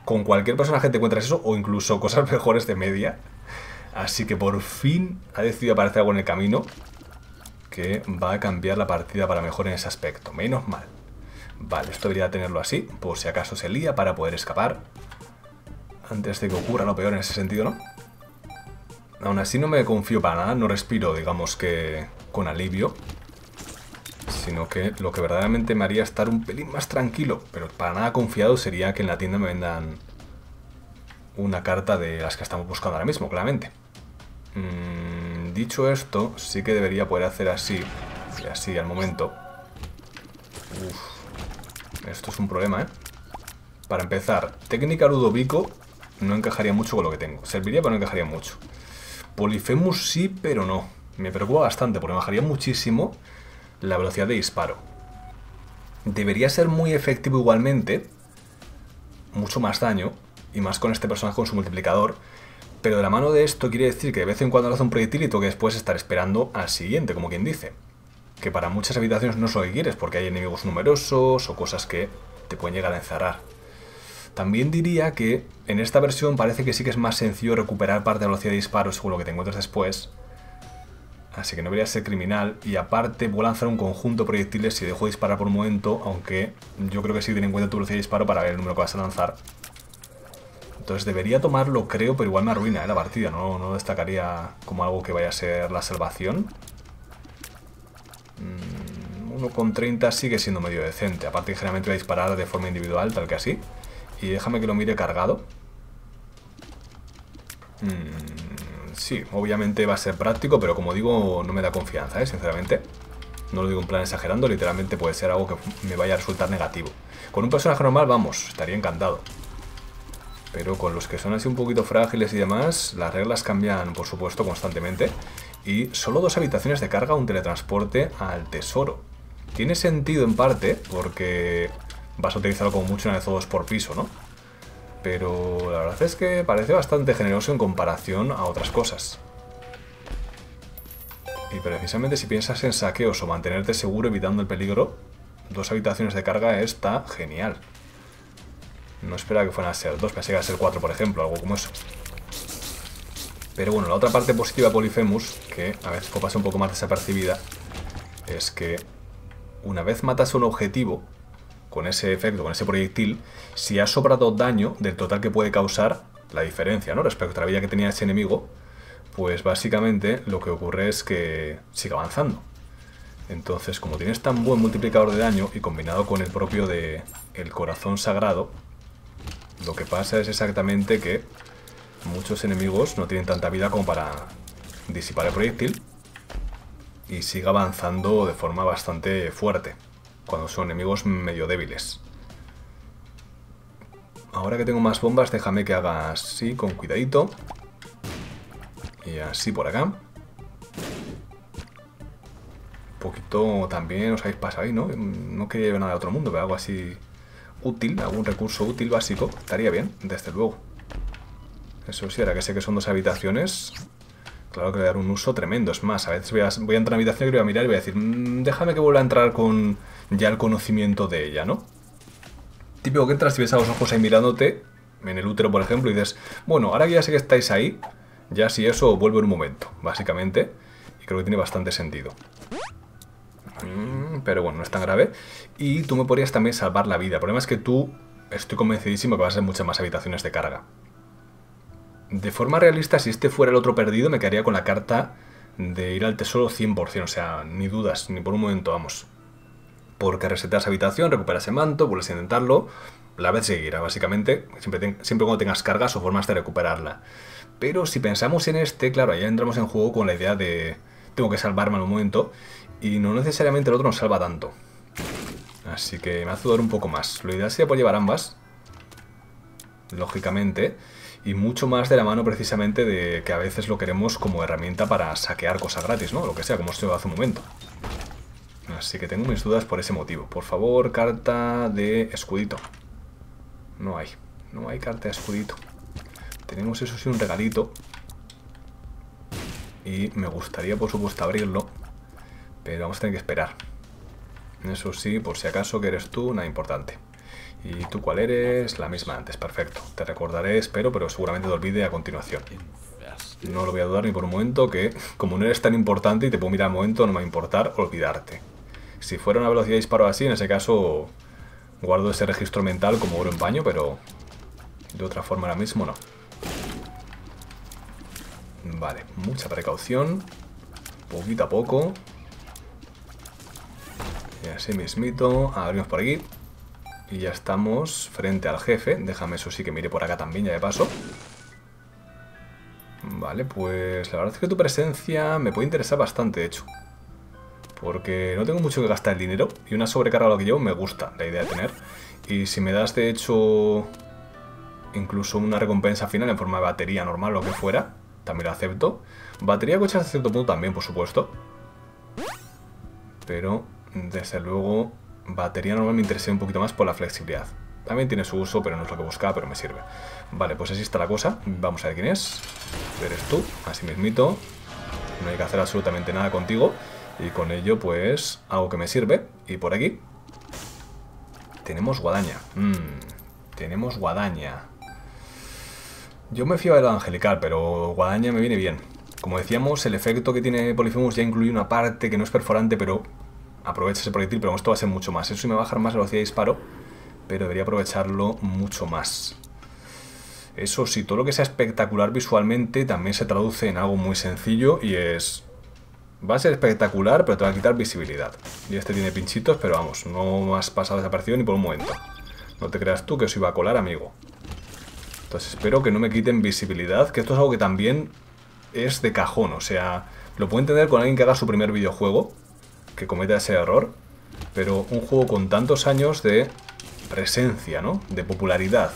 con cualquier personaje te encuentras eso o incluso cosas mejores de media. Así que por fin ha decidido aparecer algo en el camino que va a cambiar la partida para mejor en ese aspecto, menos mal. Vale, esto debería tenerlo así, por si acaso se lía para poder escapar antes de que ocurra lo peor en ese sentido, ¿no? Aún así no me confío para nada, no respiro, digamos que con alivio, sino que lo que verdaderamente me haría estar un pelín más tranquilo, pero para nada confiado, sería que en la tienda me vendan una carta de las que estamos buscando ahora mismo, claramente. Dicho esto, sí que debería poder hacer así, al momento. Uf, esto es un problema, ¿eh? Para empezar, técnica Ludovico no encajaría mucho con lo que tengo. Serviría, pero no encajaría mucho. Polyphemus sí, pero no. Me preocupa bastante porque me bajaría muchísimo la velocidad de disparo. Debería ser muy efectivo igualmente. Mucho más daño. Y más con este personaje con su multiplicador. Pero de la mano de esto quiere decir que de vez en cuando lanza un proyectil y tengo que después estar esperando al siguiente, como quien dice. Que para muchas habitaciones no es lo que quieres, porque hay enemigos numerosos o cosas que te pueden llegar a encerrar. También diría que en esta versión parece que sí que es más sencillo recuperar parte de la velocidad de disparo según lo que te encuentres después. Así que no debería ser criminal. Y aparte voy a lanzar un conjunto de proyectiles si dejo de disparar por un momento, aunque yo creo que sí ten en cuenta tu velocidad de disparo para ver el número que vas a lanzar. Entonces debería tomarlo, creo, pero igual me arruina la partida. No destacaría como algo que vaya a ser la salvación. 1,30 sigue siendo medio decente. Aparte, generalmente voy a disparar de forma individual, tal que así. Y déjame que lo mire cargado. Sí, obviamente va a ser práctico, pero como digo, no me da confianza, sinceramente. No lo digo en plan exagerando, literalmente puede ser algo que me vaya a resultar negativo. Con un personaje normal, vamos, estaría encantado. Pero con los que son así un poquito frágiles y demás, las reglas cambian, por supuesto, constantemente. Y solo 2 habitaciones de carga, un teletransporte al tesoro. Tiene sentido en parte, porque vas a utilizarlo como mucho una vez o dos por piso, ¿no? Pero la verdad es que parece bastante generoso en comparación a otras cosas. Y precisamente si piensas en saqueos o mantenerte seguro evitando el peligro, 2 habitaciones de carga está genial. No esperaba que fueran a ser 2, pensé que iban a ser 4, por ejemplo, algo como eso. Pero bueno, la otra parte positiva de Polyphemus, que a veces puede pasar un poco más desapercibida, es que una vez matas un objetivo, con ese efecto, con ese proyectil, si ha sobrado daño del total que puede causar, la diferencia, ¿no?, respecto a la vida que tenía ese enemigo, pues básicamente lo que ocurre es que sigue avanzando. Entonces, como tienes tan buen multiplicador de daño y combinado con el propio de el corazón sagrado, lo que pasa es exactamente que muchos enemigos no tienen tanta vida como para disipar el proyectil y sigue avanzando de forma bastante fuerte cuando son enemigos medio débiles. Ahora que tengo más bombas, déjame que haga así, con cuidadito. Y así por acá. Un poquito también os habéis pasado ahí, ¿no? No quería llevar nada de otro mundo, pero algo así útil, algún recurso útil básico, estaría bien, desde luego. Eso sí, ahora que sé que son 2 habitaciones, claro que voy a dar un uso tremendo. Es más, a veces voy a entrar a una habitación y voy a mirar y voy a decir, déjame que vuelva a entrar con ya el conocimiento de ella, ¿no? Típico que entras y ves a los ojos ahí mirándote, en el útero por ejemplo, y dices, bueno, ahora que ya sé que estáis ahí, ya si eso vuelve en un momento, básicamente. Y creo que tiene bastante sentido. Pero bueno, no es tan grave. Y tú me podrías también salvar la vida. El problema es que tú, estoy convencidísimo que vas a hacer muchas más habitaciones de carga. De forma realista, si este fuera el otro perdido, me quedaría con la carta de ir al tesoro 100%. O sea, ni dudas, ni por un momento, vamos. Porque reseteas habitación, recuperas ese manto, vuelves a intentarlo. La vez seguirá, básicamente. Siempre cuando tengas cargas o formas de recuperarla. Pero si pensamos en este, claro, ahí entramos en juego con la idea de tengo que salvarme en un momento. Y no necesariamente el otro nos salva tanto. Así que me hace dudar un poco más. Lo ideal sería poder llevar ambas, lógicamente. Y mucho más de la mano precisamente de que a veces lo queremos como herramienta para saquear cosas gratis, ¿no? Lo que sea, como os he dicho hace un momento. Así que tengo mis dudas por ese motivo. Por favor, carta de escudito. No hay. No hay carta de escudito. Tenemos eso sí un regalito. Y me gustaría, por supuesto, abrirlo. Pero vamos a tener que esperar. Eso sí, por si acaso que eres tú, nada importante. ¿Y tú cuál eres? La misma antes, perfecto. Te recordaré, espero, pero seguramente te olvide a continuación. No lo voy a dudar ni por un momento que, como no eres tan importante y te puedo mirar al momento, no me va a importar olvidarte. Si fuera una velocidad de disparo así, en ese caso guardo ese registro mental como oro en paño, pero de otra forma ahora mismo no. Vale, mucha precaución, poquito a poco. Y así mismito, abrimos por aquí. Y ya estamos frente al jefe. Déjame eso sí que mire por acá también, ya de paso. Vale, pues la verdad es que tu presencia me puede interesar bastante, de hecho. Porque no tengo mucho que gastar el dinero y una sobrecarga a lo que llevo me gusta la idea de tener. Y si me das, de hecho, incluso una recompensa final en forma de batería normal o lo que fuera, también la acepto. Batería de coches hasta cierto punto también, por supuesto. Pero, desde luego, batería normal me interesa un poquito más por la flexibilidad. También tiene su uso, pero no es lo que buscaba, pero me sirve. Vale, pues así está la cosa. Vamos a ver quién es. Eres tú, así mismito. No hay que hacer absolutamente nada contigo. Y con ello, pues, algo que me sirve. Y por aquí tenemos guadaña. Tenemos guadaña. Yo me fío del angelical, pero guadaña me viene bien. Como decíamos, el efecto que tiene Polyphemus ya incluye una parte que no es perforante, pero aprovecha ese proyectil, pero esto va a ser mucho más. Eso sí me va a bajar más velocidad de disparo, pero debería aprovecharlo mucho más. Eso sí, todo lo que sea espectacular visualmente también se traduce en algo muy sencillo y es... Va a ser espectacular, pero te va a quitar visibilidad. Y este tiene pinchitos, pero vamos, no has pasado desapercibido ni por un momento. No te creas tú que os iba a colar, amigo. Entonces espero que no me quiten visibilidad, que esto es algo que también es de cajón. O sea, lo puedo entender con alguien que haga su primer videojuego, que cometa ese error, pero un juego con tantos años de presencia, ¿no? De popularidad,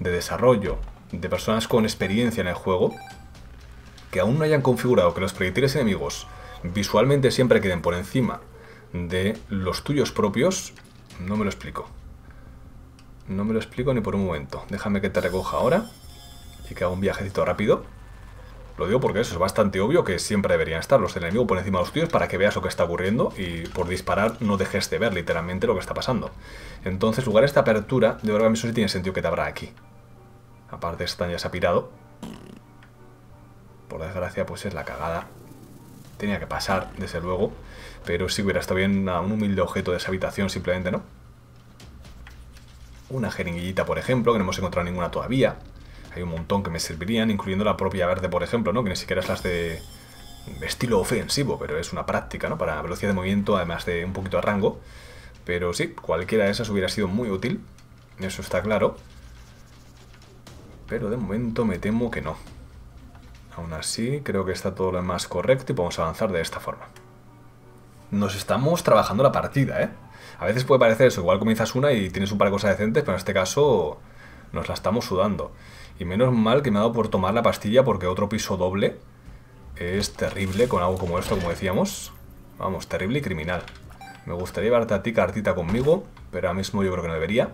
de desarrollo, de personas con experiencia en el juego, que aún no hayan configurado que los proyectiles enemigos visualmente siempre queden por encima de los tuyos propios, no me lo explico. No me lo explico ni por un momento. Déjame que te recoja ahora y que haga un viajecito rápido. Lo digo porque eso es bastante obvio, que siempre deberían estar los del enemigo por encima de los tuyos para que veas lo que está ocurriendo y por disparar no dejes de ver literalmente lo que está pasando. Entonces, lugar a esta apertura, de verdad, eso sí tiene sentido que te habrá aquí. Aparte, Stan ya se ha pirado. Por desgracia, pues es la cagada. Tenía que pasar, desde luego. Pero sí hubiera estado bien a un humilde objeto de esa habitación, simplemente, ¿no? Una jeringuillita, por ejemplo, que no hemos encontrado ninguna todavía. Hay un montón que me servirían, incluyendo la propia verde, por ejemplo, ¿no? Que ni siquiera es las de estilo ofensivo, pero es una práctica, ¿no? Para velocidad de movimiento, además de un poquito de rango. Pero sí, cualquiera de esas hubiera sido muy útil. Eso está claro. Pero de momento me temo que no. Aún así, creo que está todo lo más correcto y podemos avanzar de esta forma. Nos estamos trabajando la partida, ¿eh? A veces puede parecer eso, igual comienzas una y tienes un par de cosas decentes, pero en este caso nos la estamos sudando. Y menos mal que me ha dado por tomar la pastilla, porque otro piso doble es terrible con algo como esto, como decíamos. Vamos, terrible y criminal. Me gustaría llevarte a ti cartita conmigo, pero ahora mismo yo creo que no debería.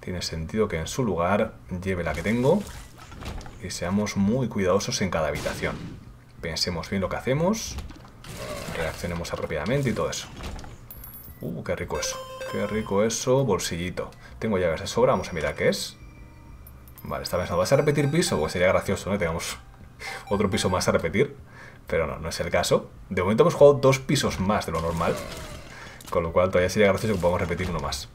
Tiene sentido que en su lugar lleve la que tengo. Y seamos muy cuidadosos en cada habitación. Pensemos bien lo que hacemos, reaccionemos apropiadamente y todo eso. Qué rico eso. Qué rico eso, bolsillito. Tengo llaves de sobra, vamos a mirar qué es. Vale, está pensando, ¿vas a repetir piso? Pues sería gracioso, ¿no? Tengamos otro piso más a repetir. Pero no, no es el caso. De momento hemos jugado dos pisos más de lo normal. Con lo cual todavía sería gracioso que podamos repetir uno más.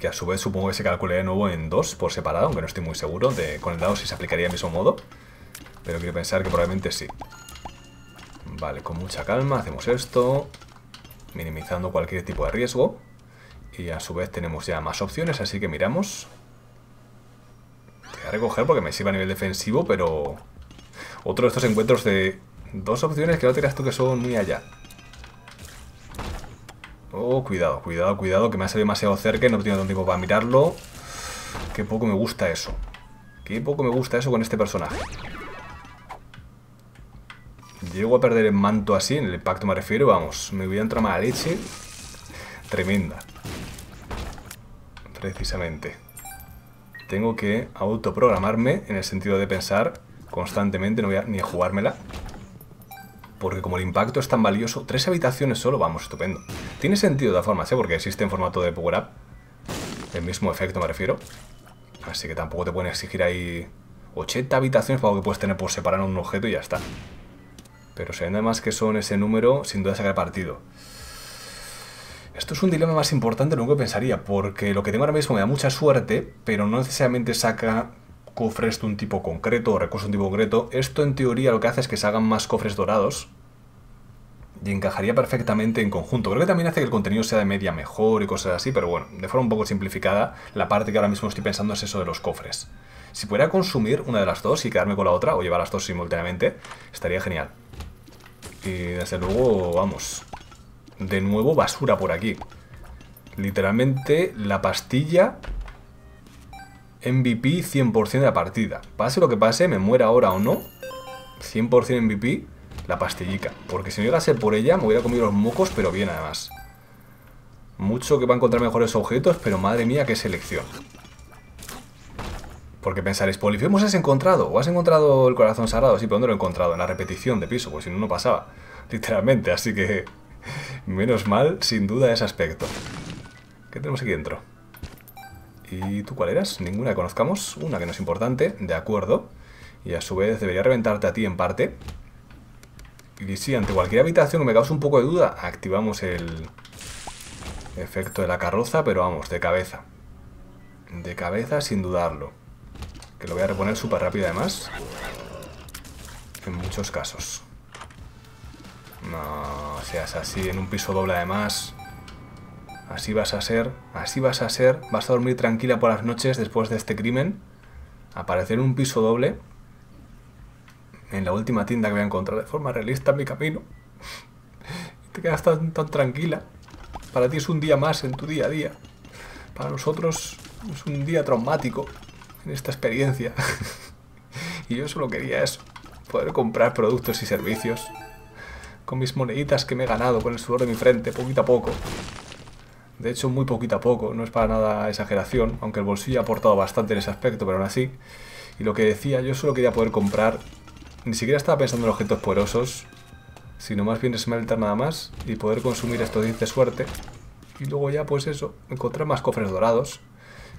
Que a su vez supongo que se calcule de nuevo en dos por separado, aunque no estoy muy seguro de con el dado si se aplicaría del mismo modo. Pero quiero pensar que probablemente sí. Vale, con mucha calma hacemos esto, minimizando cualquier tipo de riesgo. Y a su vez tenemos ya más opciones, así que miramos. Te voy a recoger porque me sirve a nivel defensivo, pero... Otro de estos encuentros de dos opciones que no te creas tú que son muy allá. Oh, cuidado, cuidado, cuidado, que me ha salido demasiado cerca y no he tenido tanto tiempo para mirarlo. Qué poco me gusta eso. Qué poco me gusta eso con este personaje. Llego a perder el manto así, en el pacto me refiero, vamos. Me voy a entrar mala leche. Tremenda. Precisamente. Tengo que autoprogramarme en el sentido de pensar constantemente, no voy a ni jugármela. Porque como el impacto es tan valioso, 3 habitaciones solo, vamos, estupendo. Tiene sentido de todas formas, ¿eh? Porque existe en formato de power up. El mismo efecto me refiero. Así que tampoco te pueden exigir ahí 80 habitaciones para lo que puedes tener por separar un objeto y ya está. Pero sabiendo además que son ese número, sin duda sacar partido. Esto es un dilema más importante de lo que pensaría, porque lo que tengo ahora mismo me da mucha suerte, pero no necesariamente saca... cofres de un tipo concreto o recursos de un tipo concreto. Esto en teoría lo que hace es que se hagan más cofres dorados y encajaría perfectamente en conjunto. Creo que también hace que el contenido sea de media mejor y cosas así, pero bueno, de forma un poco simplificada, la parte que ahora mismo estoy pensando es eso de los cofres. Si pudiera consumir una de las dos y quedarme con la otra, o llevar las dos simultáneamente, estaría genial. Y desde luego, vamos. De nuevo basura por aquí. Literalmente la pastilla MVP 100% de la partida. Pase lo que pase, me muera ahora o no, 100% MVP la pastillica. Porque si no llegase por ella me hubiera comido los mocos, pero bien además. Mucho que va a encontrar mejores objetos, pero madre mía, qué selección. Porque pensaréis, Polyphemus has encontrado, o has encontrado el corazón sagrado. Sí, pero ¿dónde lo he encontrado? En la repetición de piso, pues si no, no pasaba. Literalmente, así que... menos mal, sin duda, ese aspecto. ¿Qué tenemos aquí dentro? ¿Y tú cuál eras? Ninguna que conozcamos. Una que no es importante, de acuerdo. Y a su vez debería reventarte a ti en parte. Y si ante cualquier habitación que me cause un poco de duda, activamos el efecto de la carroza, pero vamos, de cabeza. De cabeza sin dudarlo. Que lo voy a reponer súper rápido además. En muchos casos. No seas así, en un piso doble además. Así vas a ser, así vas a ser. Vas a dormir tranquila por las noches después de este crimen. Aparecer en un piso doble. En la última tienda que voy a encontrar de forma realista en mi camino. Te quedas tan tranquila. Para ti es un día más en tu día a día. Para nosotros es un día traumático en esta experiencia. Y yo solo quería eso. Poder comprar productos y servicios. Con mis moneditas que me he ganado con el sudor de mi frente, poquito a poco. De hecho, muy poquito a poco, no es para nada exageración, aunque el bolsillo ha aportado bastante en ese aspecto, pero aún así. Y lo que decía, yo solo quería poder comprar, ni siquiera estaba pensando en objetos poderosos, sino más bien esmeltar nada más y poder consumir estos 10 de suerte. Y luego ya, pues eso, encontrar más cofres dorados,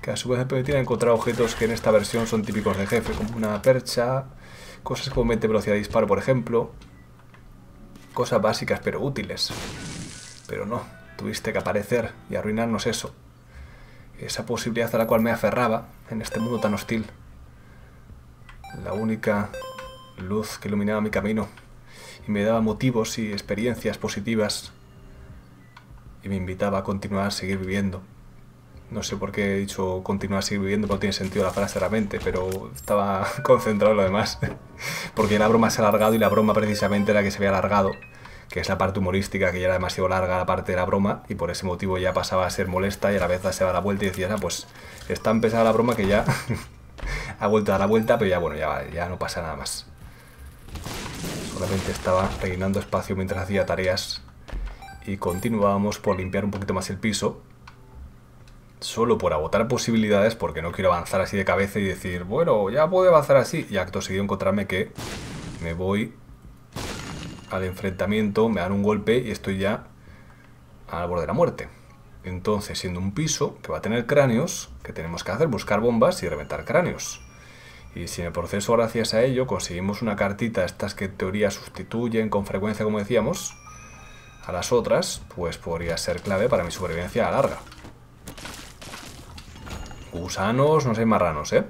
que a su vez me permitirán encontrar objetos que en esta versión son típicos de jefe, como una percha, cosas como 20 velocidad de disparo, por ejemplo. Cosas básicas pero útiles. Pero no. Tuviste que aparecer y arruinarnos eso. Esa posibilidad a la cual me aferraba en este mundo tan hostil. La única luz que iluminaba mi camino y me daba motivos y experiencias positivas y me invitaba a continuar a seguir viviendo. No sé por qué he dicho continuar a seguir viviendo, no tiene sentido la frase realmente, pero estaba concentrado en lo demás. Porque la broma se ha alargado y la broma precisamente era la que se había alargado. Que es la parte humorística, que ya era demasiado larga la parte de la broma, y por ese motivo ya pasaba a ser molesta, y a la vez se daba la vuelta y decías, ah, pues es tan pesada la broma que ya ha vuelto a dar la vuelta, pero ya bueno, ya no pasa nada más. Solamente estaba rellenando espacio mientras hacía tareas, y continuábamos por limpiar un poquito más el piso, solo por agotar posibilidades, porque no quiero avanzar así de cabeza y decir, bueno, ya puedo avanzar así, y acto seguido encontrarme que me voy al enfrentamiento, me dan un golpe y estoy ya al borde de la muerte. Entonces, siendo un piso que va a tener cráneos, ¿qué tenemos que hacer? Buscar bombas y reventar cráneos. Y si en el proceso, gracias a ello, conseguimos una cartita, estas que en teoría sustituyen con frecuencia, como decíamos, a las otras, pues podría ser clave para mi supervivencia a la larga. Gusanos, no sé, marranos, ¿eh?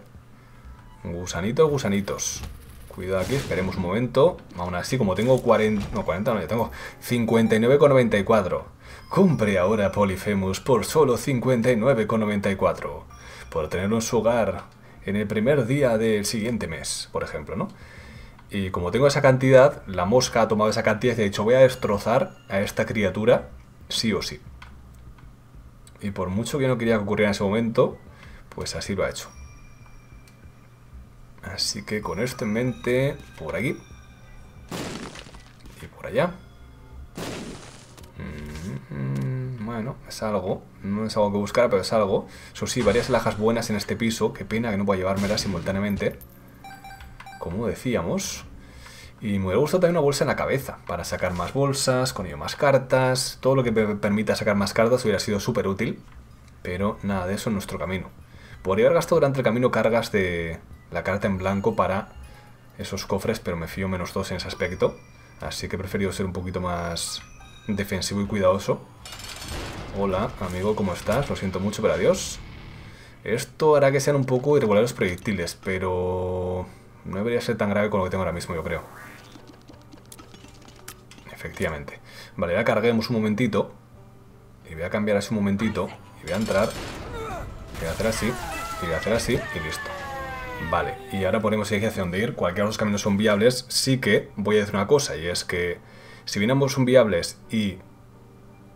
Gusanitos, gusanitos. Cuidado aquí, esperemos un momento. Aún así, como tengo 40... No, 40 no, yo tengo 59,94. Compre ahora Polyphemus por solo 59,94. Por tenerlo en su hogar en el primer día del siguiente mes, por ejemplo, ¿no? Y como tengo esa cantidad, la mosca ha tomado esa cantidad y ha dicho, voy a destrozar a esta criatura sí o sí. Y por mucho que yo no quería que ocurriera en ese momento, pues así lo ha hecho. Así que con esto en mente, por aquí y por allá. Bueno, es algo, no es algo que buscar, pero es algo. Eso sí, varias alhajas buenas en este piso. Qué pena que no pueda llevármelas simultáneamente, como decíamos. Y me hubiera gustado también una bolsa en la cabeza, para sacar más bolsas, con ello más cartas. Todo lo que me permita sacar más cartas hubiera sido súper útil, pero nada de eso en nuestro camino. Podría haber gastado durante el camino cargas de... la carta en blanco para esos cofres, pero me fío menos dos en ese aspecto. Así que he preferido ser un poquito más defensivo y cuidadoso. Hola, amigo, ¿cómo estás? Lo siento mucho, pero adiós. Esto hará que sean un poco irregulares los proyectiles, pero no debería ser tan grave con lo que tengo ahora mismo, yo creo. Efectivamente. Vale, ya carguemos un momentito. Y voy a cambiar así un momentito. Y voy a entrar. Y voy a hacer así. Y voy a hacer así. Y listo. Vale, y ahora podemos elegir hacia dónde ir. Cualquiera de los caminos son viables. Sí que voy a decir una cosa, y es que si bien ambos son viables y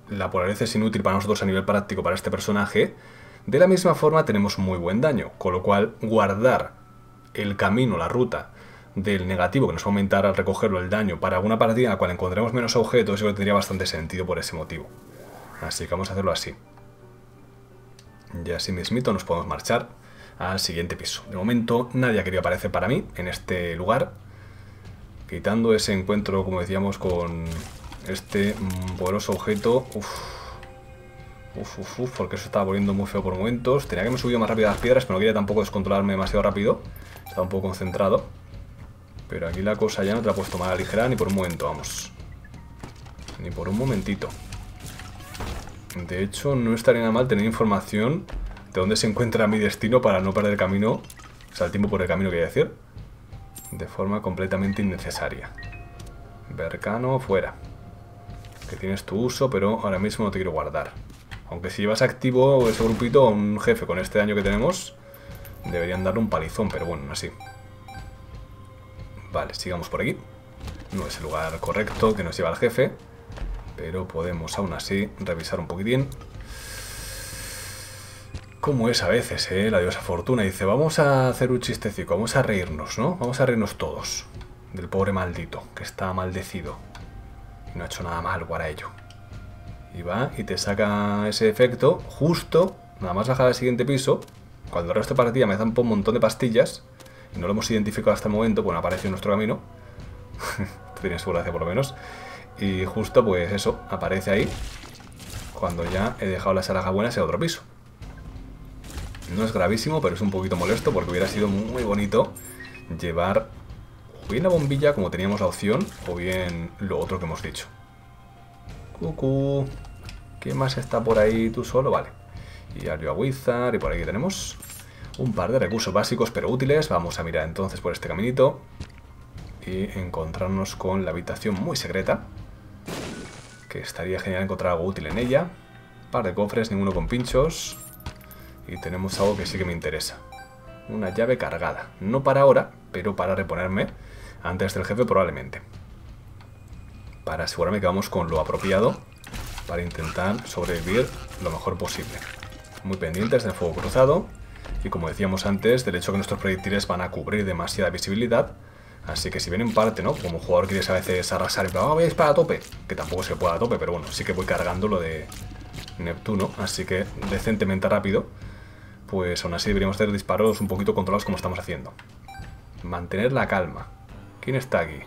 la polarización es inútil para nosotros a nivel práctico para este personaje, de la misma forma tenemos muy buen daño, con lo cual guardar el camino, la ruta del negativo que nos va a aumentar al recogerlo el daño para alguna partida en la cual encontremos menos objetos, yo creo que tendría bastante sentido por ese motivo. Así que vamos a hacerlo así. Y así mismito nos podemos marchar al siguiente piso. De momento nadie ha querido aparecer para mí en este lugar, quitando ese encuentro, como decíamos, con este poderoso objeto. Porque eso estaba volviendo muy feo por momentos. Tenía que haberme subido más rápido a las piedras, pero no quería tampoco descontrolarme demasiado rápido. Estaba un poco concentrado. Pero aquí la cosa ya no te la puedes tomar a la ligera ni por un momento, vamos. Ni por un momentito. De hecho, no estaría nada mal tener información de dónde se encuentra mi destino para no perder el camino. O sea, el tiempo por el camino, quiero decir. De forma completamente innecesaria. Bercano, fuera. Que tienes tu uso, pero ahora mismo no te quiero guardar. Aunque si llevas activo ese grupito a un jefe con este daño que tenemos, deberían darle un palizón, pero bueno, así. Vale, sigamos por aquí. No es el lugar correcto que nos lleva al jefe, pero podemos aún así revisar un poquitín. Como es a veces, la diosa Fortuna dice, vamos a hacer un chistecico, vamos a reírnos, ¿no? Vamos a reírnos todos del pobre maldito que está maldecido y no ha hecho nada malo para ello. Y va y te saca ese efecto justo, nada más bajar al siguiente piso, cuando el resto de partida me zampa un montón de pastillas. No lo hemos identificado hasta el momento, bueno, aparece en nuestro camino. Tiene su gracia por lo menos. Y justo pues eso, aparece ahí cuando ya he dejado las alhajas buenas en otro piso. No es gravísimo, pero es un poquito molesto, porque hubiera sido muy bonito llevar o bien la bombilla, como teníamos la opción, o bien lo otro que hemos dicho. Cucú. ¿Qué más está por ahí tú solo? Vale. Y abrió a Wizard y por aquí tenemos un par de recursos básicos pero útiles. Vamos a mirar entonces por este caminito y encontrarnos con la habitación muy secreta, que estaría genial encontrar algo útil en ella. Un par de cofres, ninguno con pinchos. Y tenemos algo que sí que me interesa. Una llave cargada. No para ahora, pero para reponerme antes del jefe probablemente. Para asegurarme que vamos con lo apropiado para intentar sobrevivir lo mejor posible. Muy pendientes del fuego cruzado. Y como decíamos antes, del hecho que nuestros proyectiles van a cubrir demasiada visibilidad. Así que si bien en parte, ¿no? Como jugador quieres a veces arrasar y voy a disparar a tope. Que tampoco se puede a tope, pero bueno, sí que voy cargando lo de Neptuno. Así que decentemente rápido. Pues aún así deberíamos hacer disparos un poquito controlados como estamos haciendo. Mantener la calma. ¿Quién está aquí?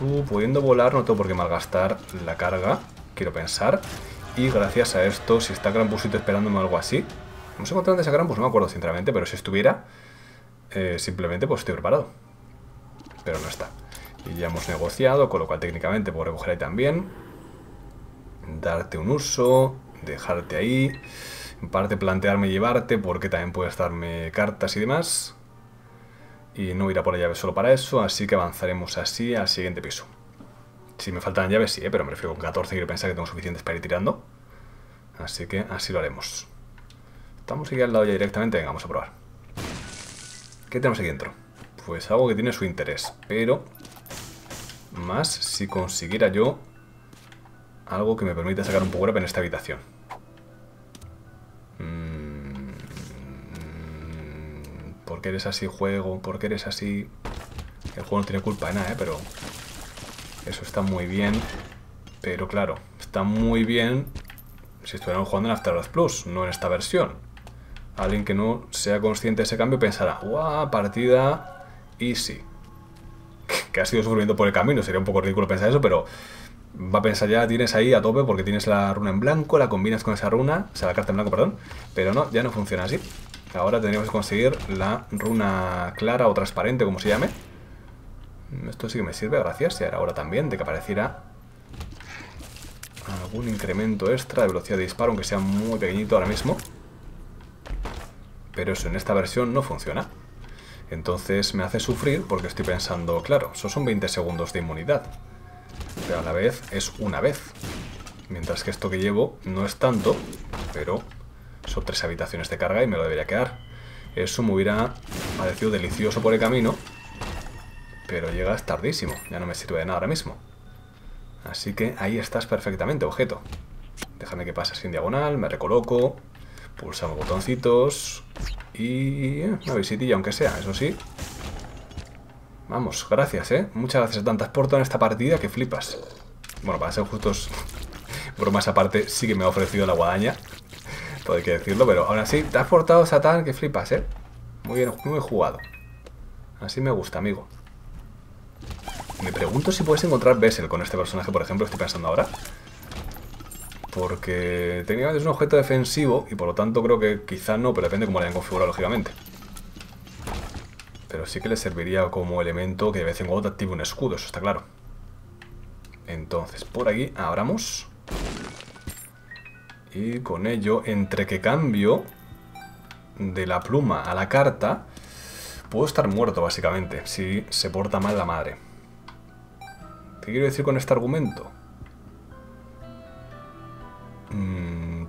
Tú pudiendo volar, no tengo por qué malgastar la carga. Quiero pensar. Y gracias a esto, si está Grampusito esperándome algo así... Hemos encontrado antes a Grampus, no me acuerdo sinceramente, pero si estuviera, simplemente pues estoy preparado. Pero no está. Y ya hemos negociado, con lo cual técnicamente puedo recoger ahí también. Darte un uso, dejarte ahí. En parte plantearme llevarte, porque también puedes darme cartas y demás. Y no irá por la llave solo para eso, así que avanzaremos así al siguiente piso. Si me faltan llaves, sí, pero me refiero con 14, quiero pensar que tengo suficientes para ir tirando. Así que así lo haremos. Vamos aquí al lado ya directamente, venga, vamos a probar. ¿Qué tenemos aquí dentro? Pues algo que tiene su interés, pero más si consiguiera yo algo que me permita sacar un power up en esta habitación. ¿Por qué eres así, juego? ¿Por qué eres así? El juego no tiene culpa de nada, pero eso está muy bien. Pero claro, está muy bien si estuviéramos jugando en After Hours Plus, no en esta versión. Alguien que no sea consciente de ese cambio pensará, ¡guau! Partida easy. Que ha sido sufrimiento por el camino, sería un poco ridículo pensar eso, pero va a pensar ya, tienes ahí a tope porque tienes la runa en blanco, la combinas con esa runa, o sea, la carta en blanco, perdón, pero no, ya no funciona así. Ahora tendríamos que conseguir la runa clara o transparente, como se llame. Esto sí que me sirve, gracias, y ahora también, de que apareciera algún incremento extra de velocidad de disparo, aunque sea muy pequeñito ahora mismo. Pero eso en esta versión no funciona. Entonces me hace sufrir porque estoy pensando, claro, eso son 20 segundos de inmunidad. Pero a la vez es una vez. Mientras que esto que llevo no es tanto, pero son 3 habitaciones de carga y me lo debería quedar. Eso me hubiera parecido delicioso por el camino. Pero llegas tardísimo. Ya no me sirve de nada ahora mismo. Así que ahí estás perfectamente, objeto. Déjame que pase sin diagonal. Me recoloco. Pulsamos botoncitos. Y una visitilla, aunque sea, eso sí. Vamos, gracias, ¿eh? Muchas gracias. Tantas por toda en esta partida que flipas. Bueno, para ser justos, bromas aparte, sí que me ha ofrecido la guadaña. Todo hay que decirlo, pero aún así, te has portado, Satán, que flipas, ¿eh? Muy bien, muy jugado. Así me gusta, amigo. Me pregunto si puedes encontrar Bessel con este personaje, por ejemplo, estoy pensando ahora. Porque técnicamente es un objeto defensivo y por lo tanto creo que quizá no, pero depende de cómo lo hayan configurado, lógicamente. Pero sí que le serviría como elemento que de vez en cuando te active un escudo, eso está claro. Entonces, por aquí abramos. Y con ello, entre que cambio de la pluma a la carta, puedo estar muerto, básicamente, si se porta mal la madre. ¿Qué quiero decir con este argumento?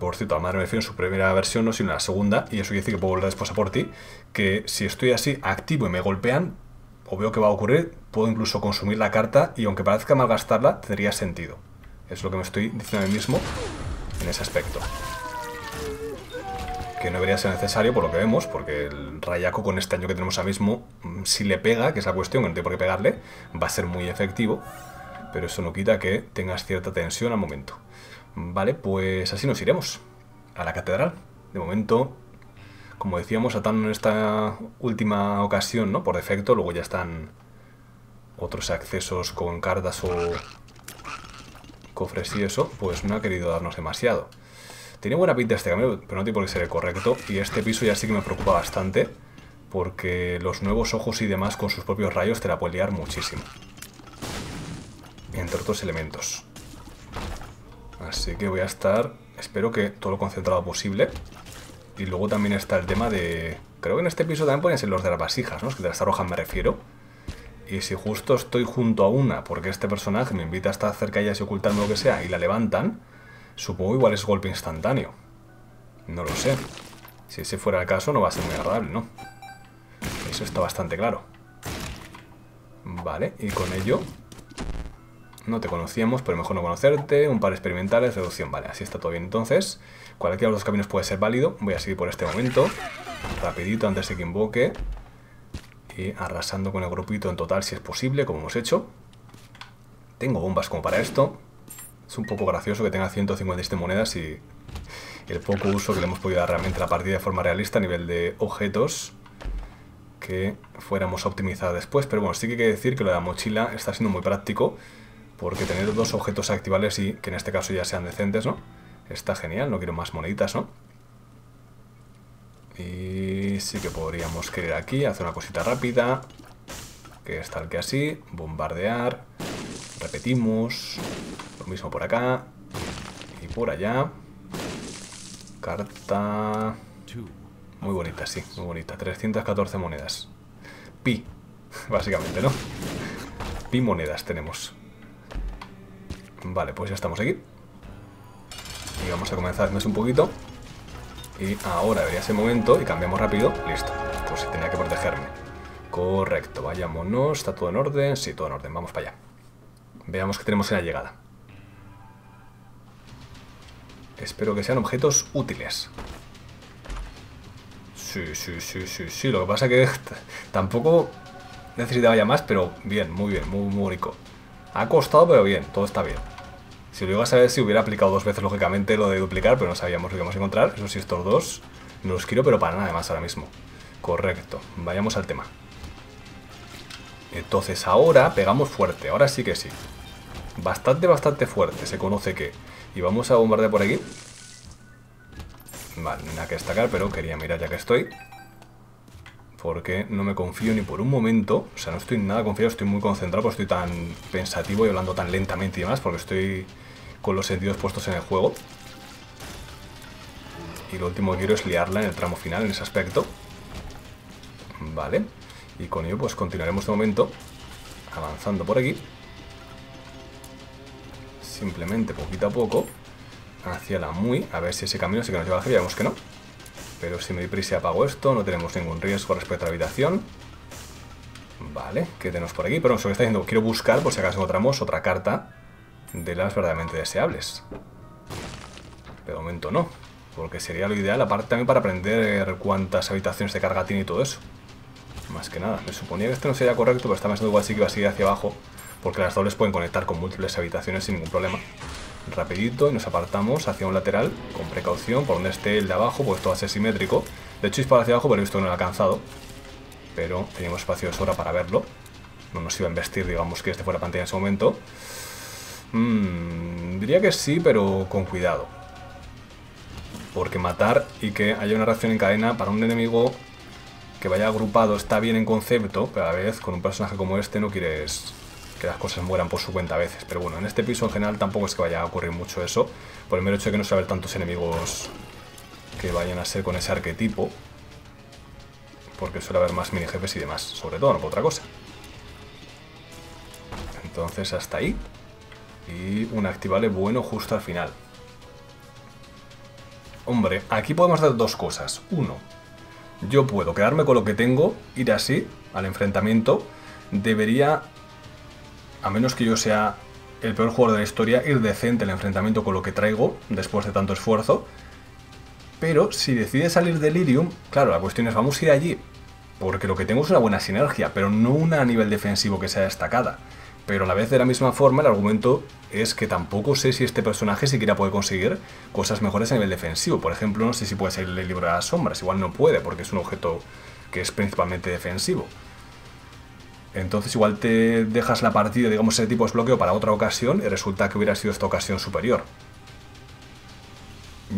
Por cierto, a madre me refiero en su primera versión, no sino en la segunda, y eso quiere decir que puedo volver después a por ti, que si estoy así, activo y me golpean, o veo que va a ocurrir, puedo incluso consumir la carta, y aunque parezca malgastarla, tendría sentido. Es lo que me estoy diciendo a mí mismo. En ese aspecto que no debería ser necesario por lo que vemos, porque el Rayaco con este daño que tenemos ahora mismo, si le pega, que es la cuestión, que no tiene por qué pegarle, va a ser muy efectivo, pero eso no quita que tengas cierta tensión al momento. Vale, pues así nos iremos a la catedral. De momento, como decíamos, atando en esta última ocasión, ¿no? Por defecto, luego ya están otros accesos con cartas o cofres y eso, pues no ha querido darnos demasiado. Tiene buena pinta este camino, pero no tiene por qué ser el correcto. Y este piso ya sí que me preocupa bastante, porque los nuevos ojos y demás con sus propios rayos te la pueden liar muchísimo, entre otros elementos. Así que voy a estar, espero que todo lo concentrado posible. Y luego también está el tema de... Creo que en este piso también pueden ser los de las vasijas, ¿no? Es que de las rojas me refiero. Y si justo estoy junto a una, porque este personaje me invita a estar cerca de ella y ocultarme lo que sea, y la levantan, supongo igual es golpe instantáneo. No lo sé. Si ese fuera el caso, no va a ser muy agradable, ¿no? Eso está bastante claro. Vale, y con ello... No te conocíamos, pero mejor no conocerte. Un par experimentales, reducción. Vale, así está todo bien. Entonces, cualquiera de los dos caminos puede ser válido. Voy a seguir por este momento. Rapidito, antes de que invoque. Y arrasando con el grupito en total si es posible, como hemos hecho. Tengo bombas como para esto. Es un poco gracioso que tenga 157 monedas y el poco uso que le hemos podido dar realmente a la partida de forma realista a nivel de objetos que fuéramos a optimizar después. Pero bueno, sí que hay que decir que lo de la mochila está siendo muy práctico, porque tener dos objetos activables y que en este caso ya sean decentes, ¿no? Está genial, no quiero más moneditas, ¿no? Y sí que podríamos querer aquí hacer una cosita rápida, que es tal que así, bombardear, repetimos, lo mismo por acá y por allá. Carta muy bonita, sí, muy bonita, 314 monedas. Pi, básicamente, ¿no? Pi monedas tenemos. Vale, pues ya estamos aquí. Y vamos a comenzar más un poquito. Y ahora debería ser momento y cambiamos rápido. Listo, pues si tenía que protegerme. Correcto, vayámonos. ¿Está todo en orden? Sí, todo en orden, vamos para allá. Veamos qué tenemos en la llegada. Espero que sean objetos útiles. Sí, sí, sí, sí, sí. Lo que pasa que tampoco necesitaba ya más, pero bien, muy bien, muy rico. Ha costado, pero bien, todo está bien. Si lo iba a saber, si hubiera aplicado dos veces, lógicamente, lo de duplicar, pero no sabíamos lo que íbamos a encontrar. Eso sí, estos dos no los quiero, pero para nada más ahora mismo. Correcto, vayamos al tema. Entonces ahora pegamos fuerte, ahora sí que sí. Bastante, bastante fuerte, se conoce que. Y vamos a bombardear por aquí. Vale, nada que destacar, pero quería mirar ya que estoy. Porque no me confío ni por un momento. O sea, no estoy nada confiado, estoy muy concentrado, porque estoy tan pensativo y hablando tan lentamente y demás, porque estoy con los sentidos puestos en el juego. Y lo último que quiero es liarla en el tramo final, en ese aspecto. Vale. Y con ello pues continuaremos de momento avanzando por aquí. Simplemente poquito a poco hacia la muy... A ver si ese camino sí que nos lleva a la... Vemos que no. Pero si me doy prisa y apago esto, no tenemos ningún riesgo respecto a la habitación. Vale, ¿qué tenemos por aquí? Pero eso que está diciendo, quiero buscar por si acaso encontramos otra carta de las verdaderamente deseables. De momento no, porque sería lo ideal, aparte también para aprender cuántas habitaciones de carga tiene y todo eso. Más que nada, me suponía que este no sería correcto, pero está pensando igual sí que iba a seguir hacia abajo, porque las dobles pueden conectar con múltiples habitaciones sin ningún problema. Rapidito y nos apartamos hacia un lateral, con precaución, por donde esté el de abajo, pues esto va a ser simétrico. De hecho, disparado hacia abajo, pero he visto que no lo he alcanzado. Pero teníamos espacio de sobra para verlo. No nos iba a investir, digamos, que este fuera pantalla en ese momento. Diría que sí, pero con cuidado. Porque matar y que haya una reacción en cadena para un enemigo que vaya agrupado está bien en concepto, pero a la vez con un personaje como este no quieres que las cosas mueran por su cuenta a veces. Pero bueno, en este piso en general tampoco es que vaya a ocurrir mucho eso, por el mero hecho de que no se va a ver tantos enemigos que vayan a ser con ese arquetipo, porque suele haber más mini jefes y demás, sobre todo, no por otra cosa. Entonces hasta ahí. Y un activable bueno justo al final. Hombre, aquí podemos hacer dos cosas. Uno, yo puedo quedarme con lo que tengo, ir así al enfrentamiento. Debería, a menos que yo sea el peor jugador de la historia, ir decente al enfrentamiento con lo que traigo después de tanto esfuerzo. Pero si decide salir de Lirium, claro, la cuestión es, vamos a ir allí, porque lo que tengo es una buena sinergia, pero no una a nivel defensivo que sea destacada. Pero a la vez, de la misma forma, el argumento es que tampoco sé si este personaje siquiera puede conseguir cosas mejores a nivel defensivo. Por ejemplo, no sé si puede salirle libre a las sombras, igual no puede, porque es un objeto que es principalmente defensivo. Entonces igual te dejas la partida, digamos, ese tipo de bloqueo para otra ocasión, y resulta que hubiera sido esta ocasión superior.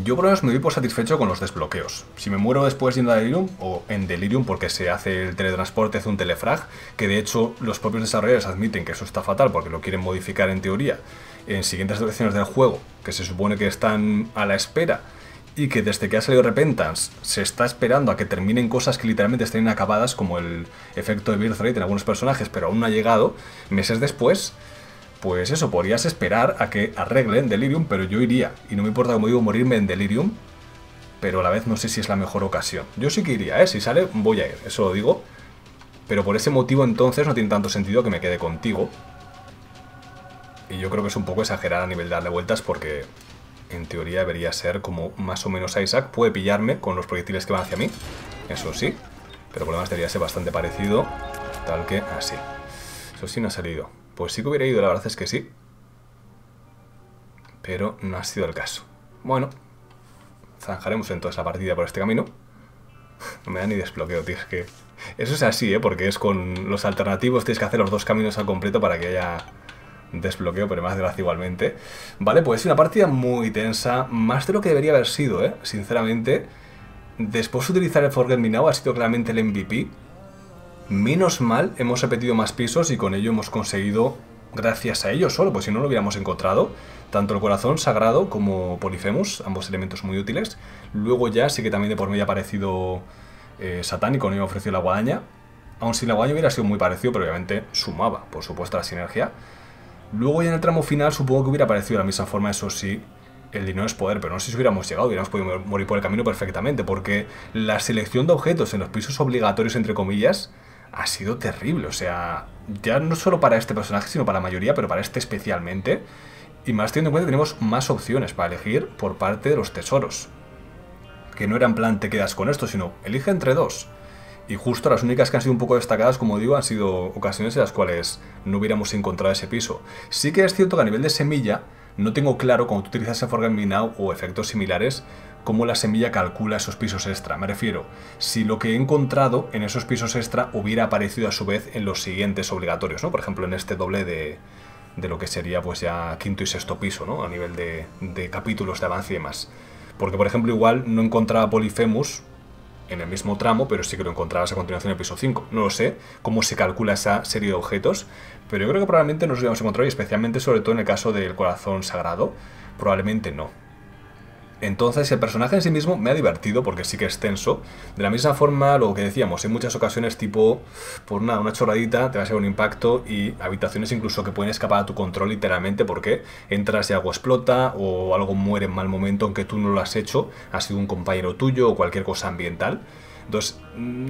Yo por lo menos me doy por satisfecho con los desbloqueos. Si me muero después yendo a Delirium, o en Delirium porque se hace el teletransporte, hace un telefrag, que de hecho los propios desarrolladores admiten que eso está fatal porque lo quieren modificar en teoría en siguientes versiones del juego, que se supone que están a la espera, y que desde que ha salido Repentance se está esperando a que terminen cosas que literalmente estén inacabadas, como el efecto de Birthright en algunos personajes, pero aún no ha llegado, meses después. Pues eso, podrías esperar a que arreglen Delirium, pero yo iría. Y no me importa, como digo, morirme en Delirium, pero a la vez no sé si es la mejor ocasión. Yo sí que iría, ¿eh? Si sale, voy a ir, eso lo digo. Pero por ese motivo entonces no tiene tanto sentido que me quede contigo. Y yo creo que es un poco exagerar a nivel de darle vueltas, porque en teoría debería ser como más o menos Isaac. Puede pillarme con los proyectiles que van hacia mí, eso sí. Pero por lo demás debería ser bastante parecido, tal que así. Eso sí, no ha salido. Pues sí que hubiera ido, la verdad es que sí. Pero no ha sido el caso. Bueno, zanjaremos entonces la partida por este camino. No me da ni desbloqueo, tío. Es que eso es así, ¿eh? Porque es con los alternativos, tienes que hacer los dos caminos al completo para que haya desbloqueo, pero más de gracia igualmente. Vale, pues es una partida muy tensa, más de lo que debería haber sido, ¿eh? Sinceramente, después de utilizar el Forgeminau ha sido claramente el MVP. Menos mal, hemos repetido más pisos y con ello hemos conseguido, gracias a ello solo, pues si no lo hubiéramos encontrado, tanto el corazón sagrado como Polyphemus, ambos elementos muy útiles. Luego ya sí que también de por medio ha parecido satánico, no me ofreció la guadaña. Aun si la guadaña hubiera sido muy parecido, pero obviamente sumaba, por supuesto, la sinergia. Luego ya en el tramo final supongo que hubiera aparecido de la misma forma, eso sí, el dinero es poder, pero no sé si hubiéramos llegado, hubiéramos podido morir por el camino perfectamente, porque la selección de objetos en los pisos obligatorios, entre comillas, ha sido terrible, o sea, ya no solo para este personaje, sino para la mayoría, pero para este especialmente. Y más teniendo en cuenta que tenemos más opciones para elegir por parte de los tesoros. Que no era en plan te quedas con esto, sino elige entre dos. Y justo las únicas que han sido un poco destacadas, como digo, han sido ocasiones en las cuales no hubiéramos encontrado ese piso. Sí que es cierto que a nivel de semilla, no tengo claro cuando tú utilizas el Forgeminau o efectos similares, cómo la semilla calcula esos pisos extra. Me refiero, si lo que he encontrado en esos pisos extra hubiera aparecido a su vez en los siguientes obligatorios, ¿no? Por ejemplo, en este doble de lo que sería pues ya quinto y sexto piso, ¿no? A nivel de capítulos de avance y demás. Porque, por ejemplo, igual no encontraba Polyphemus en el mismo tramo, pero sí que lo encontrabas a continuación en el piso 5. No lo sé cómo se calcula esa serie de objetos, pero yo creo que probablemente nos lo íbamos a encontrar, y especialmente sobre todo en el caso del corazón sagrado, probablemente no. Entonces el personaje en sí mismo me ha divertido porque sí que es tenso. De la misma forma, lo que decíamos, en muchas ocasiones tipo, pues nada, una chorradita te va a ser un impacto, y habitaciones incluso que pueden escapar a tu control literalmente porque entras y algo explota o algo muere en mal momento aunque tú no lo has hecho, ha sido un compañero tuyo o cualquier cosa ambiental. Entonces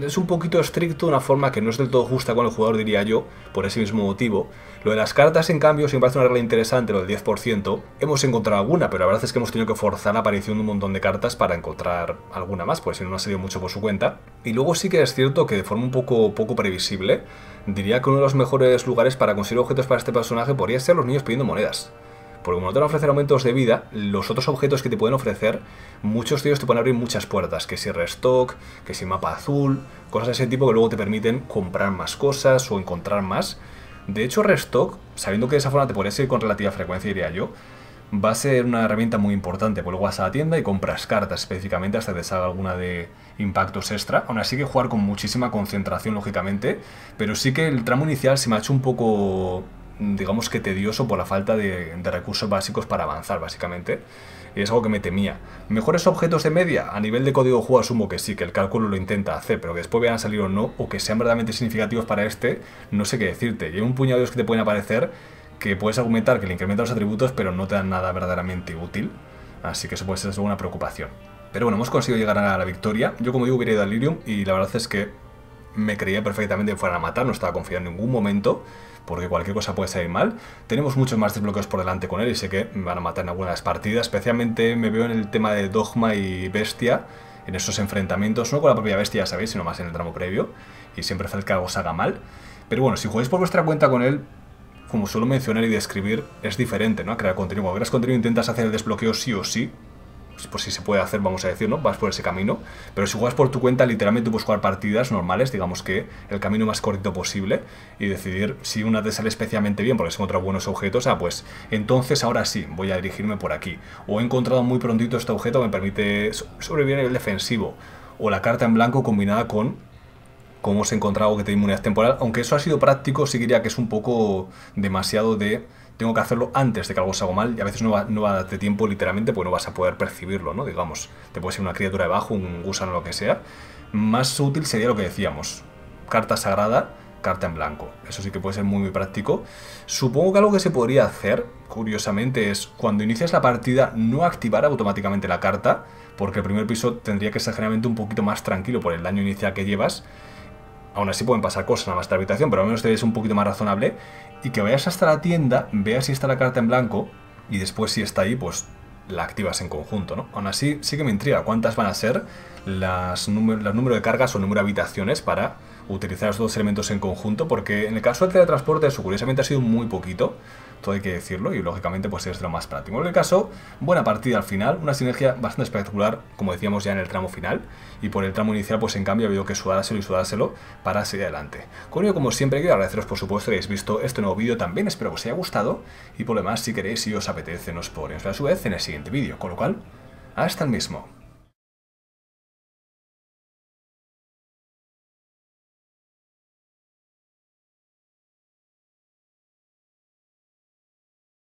es un poquito estricto, una forma que no es del todo justa con el jugador, diría yo, por ese mismo motivo. Lo de las cartas, en cambio, sí me parece una regla interesante, lo del 10%. Hemos encontrado alguna, pero la verdad es que hemos tenido que forzar la aparición de un montón de cartas para encontrar alguna más, pues si no, no ha salido mucho por su cuenta. Y luego sí que es cierto que de forma un poco previsible, diría que uno de los mejores lugares para conseguir objetos para este personaje podría ser los niños pidiendo monedas. Porque como no te van a ofrecer aumentos de vida, los otros objetos que te pueden ofrecer, muchos de ellos te pueden abrir muchas puertas, que si restock, que si mapa azul, cosas de ese tipo que luego te permiten comprar más cosas o encontrar más. De hecho, restock, sabiendo que de esa forma te puedes ir con relativa frecuencia, diría yo, va a ser una herramienta muy importante, porque luego vas a la tienda y compras cartas específicamente hasta que te salga alguna de impactos extra. Aún así, que jugar con muchísima concentración, lógicamente, pero sí que el tramo inicial se me ha hecho un poco, digamos, que tedioso por la falta de recursos básicos para avanzar, básicamente. Y es algo que me temía. ¿Mejores objetos de media? A nivel de código de juego asumo que sí, que el cálculo lo intenta hacer, pero que después vayan a salir o no, o que sean verdaderamente significativos para este, no sé qué decirte. Y hay un puñado de los que te pueden aparecer que puedes argumentar que le incrementan los atributos, pero no te dan nada verdaderamente útil. Así que eso puede ser una preocupación. Pero bueno, hemos conseguido llegar a la victoria. Yo, como digo, hubiera ido a Lirium y la verdad es que me creía perfectamente que fueran a matar, no estaba confiando en ningún momento, porque cualquier cosa puede salir mal. Tenemos muchos más desbloqueos por delante con él y sé que me van a matar en algunas partidas. Especialmente me veo en el tema de Dogma y Bestia, en esos enfrentamientos, no con la propia Bestia, ya sabéis, sino más en el tramo previo, y siempre hace que algo salga mal. Pero bueno, si jugáis por vuestra cuenta con él, como suelo mencionar y describir, es diferente, ¿no?, a crear contenido. Cuando creas contenido intentas hacer el desbloqueo sí o sí, pues si se puede hacer, vamos a decir, ¿no?, vas por ese camino. Pero si juegas por tu cuenta, literalmente puedes jugar partidas normales, digamos que el camino más cortito posible, y decidir si una te sale especialmente bien porque has encontrado buenos objetos, ah, pues entonces ahora sí, voy a dirigirme por aquí, o he encontrado muy prontito este objeto que me permite sobrevivir a nivel defensivo, o la carta en blanco combinada con cómo se encuentra algo que te da inmunidad temporal. Aunque eso ha sido práctico, sí diría que es un poco demasiado de tengo que hacerlo antes de que algo salga mal, y a veces no va a darte tiempo literalmente porque no vas a poder percibirlo, ¿no? Digamos, te puede ser una criatura debajo, un gusano, lo que sea. Más útil sería lo que decíamos, carta sagrada, carta en blanco. Eso sí que puede ser muy, muy práctico. Supongo que algo que se podría hacer, curiosamente, es cuando inicias la partida no activar automáticamente la carta, porque el primer piso tendría que ser generalmente un poquito más tranquilo por el daño inicial que llevas. Aún así pueden pasar cosas en nuestra habitación, pero al menos te ves un poquito más razonable, y que vayas hasta la tienda, veas si está la carta en blanco, y después si está ahí, pues la activas en conjunto, ¿no? Aún así sí que me intriga cuántas van a ser las número de cargas o número de habitaciones para utilizar los dos elementos en conjunto, porque en el caso del teletransporte eso curiosamente ha sido muy poquito, todo hay que decirlo, y lógicamente pues es de lo más práctico. En cualquier caso, buena partida al final, una sinergia bastante espectacular, como decíamos ya en el tramo final, y por el tramo inicial pues en cambio ha habido que sudárselo y sudárselo para seguir adelante. Con ello, como siempre, quiero agradeceros por supuesto que hayáis visto este nuevo vídeo también, espero que os haya gustado, y por lo demás, si queréis, si os apetece, nos ponemos a su vez en el siguiente vídeo, con lo cual, hasta el mismo.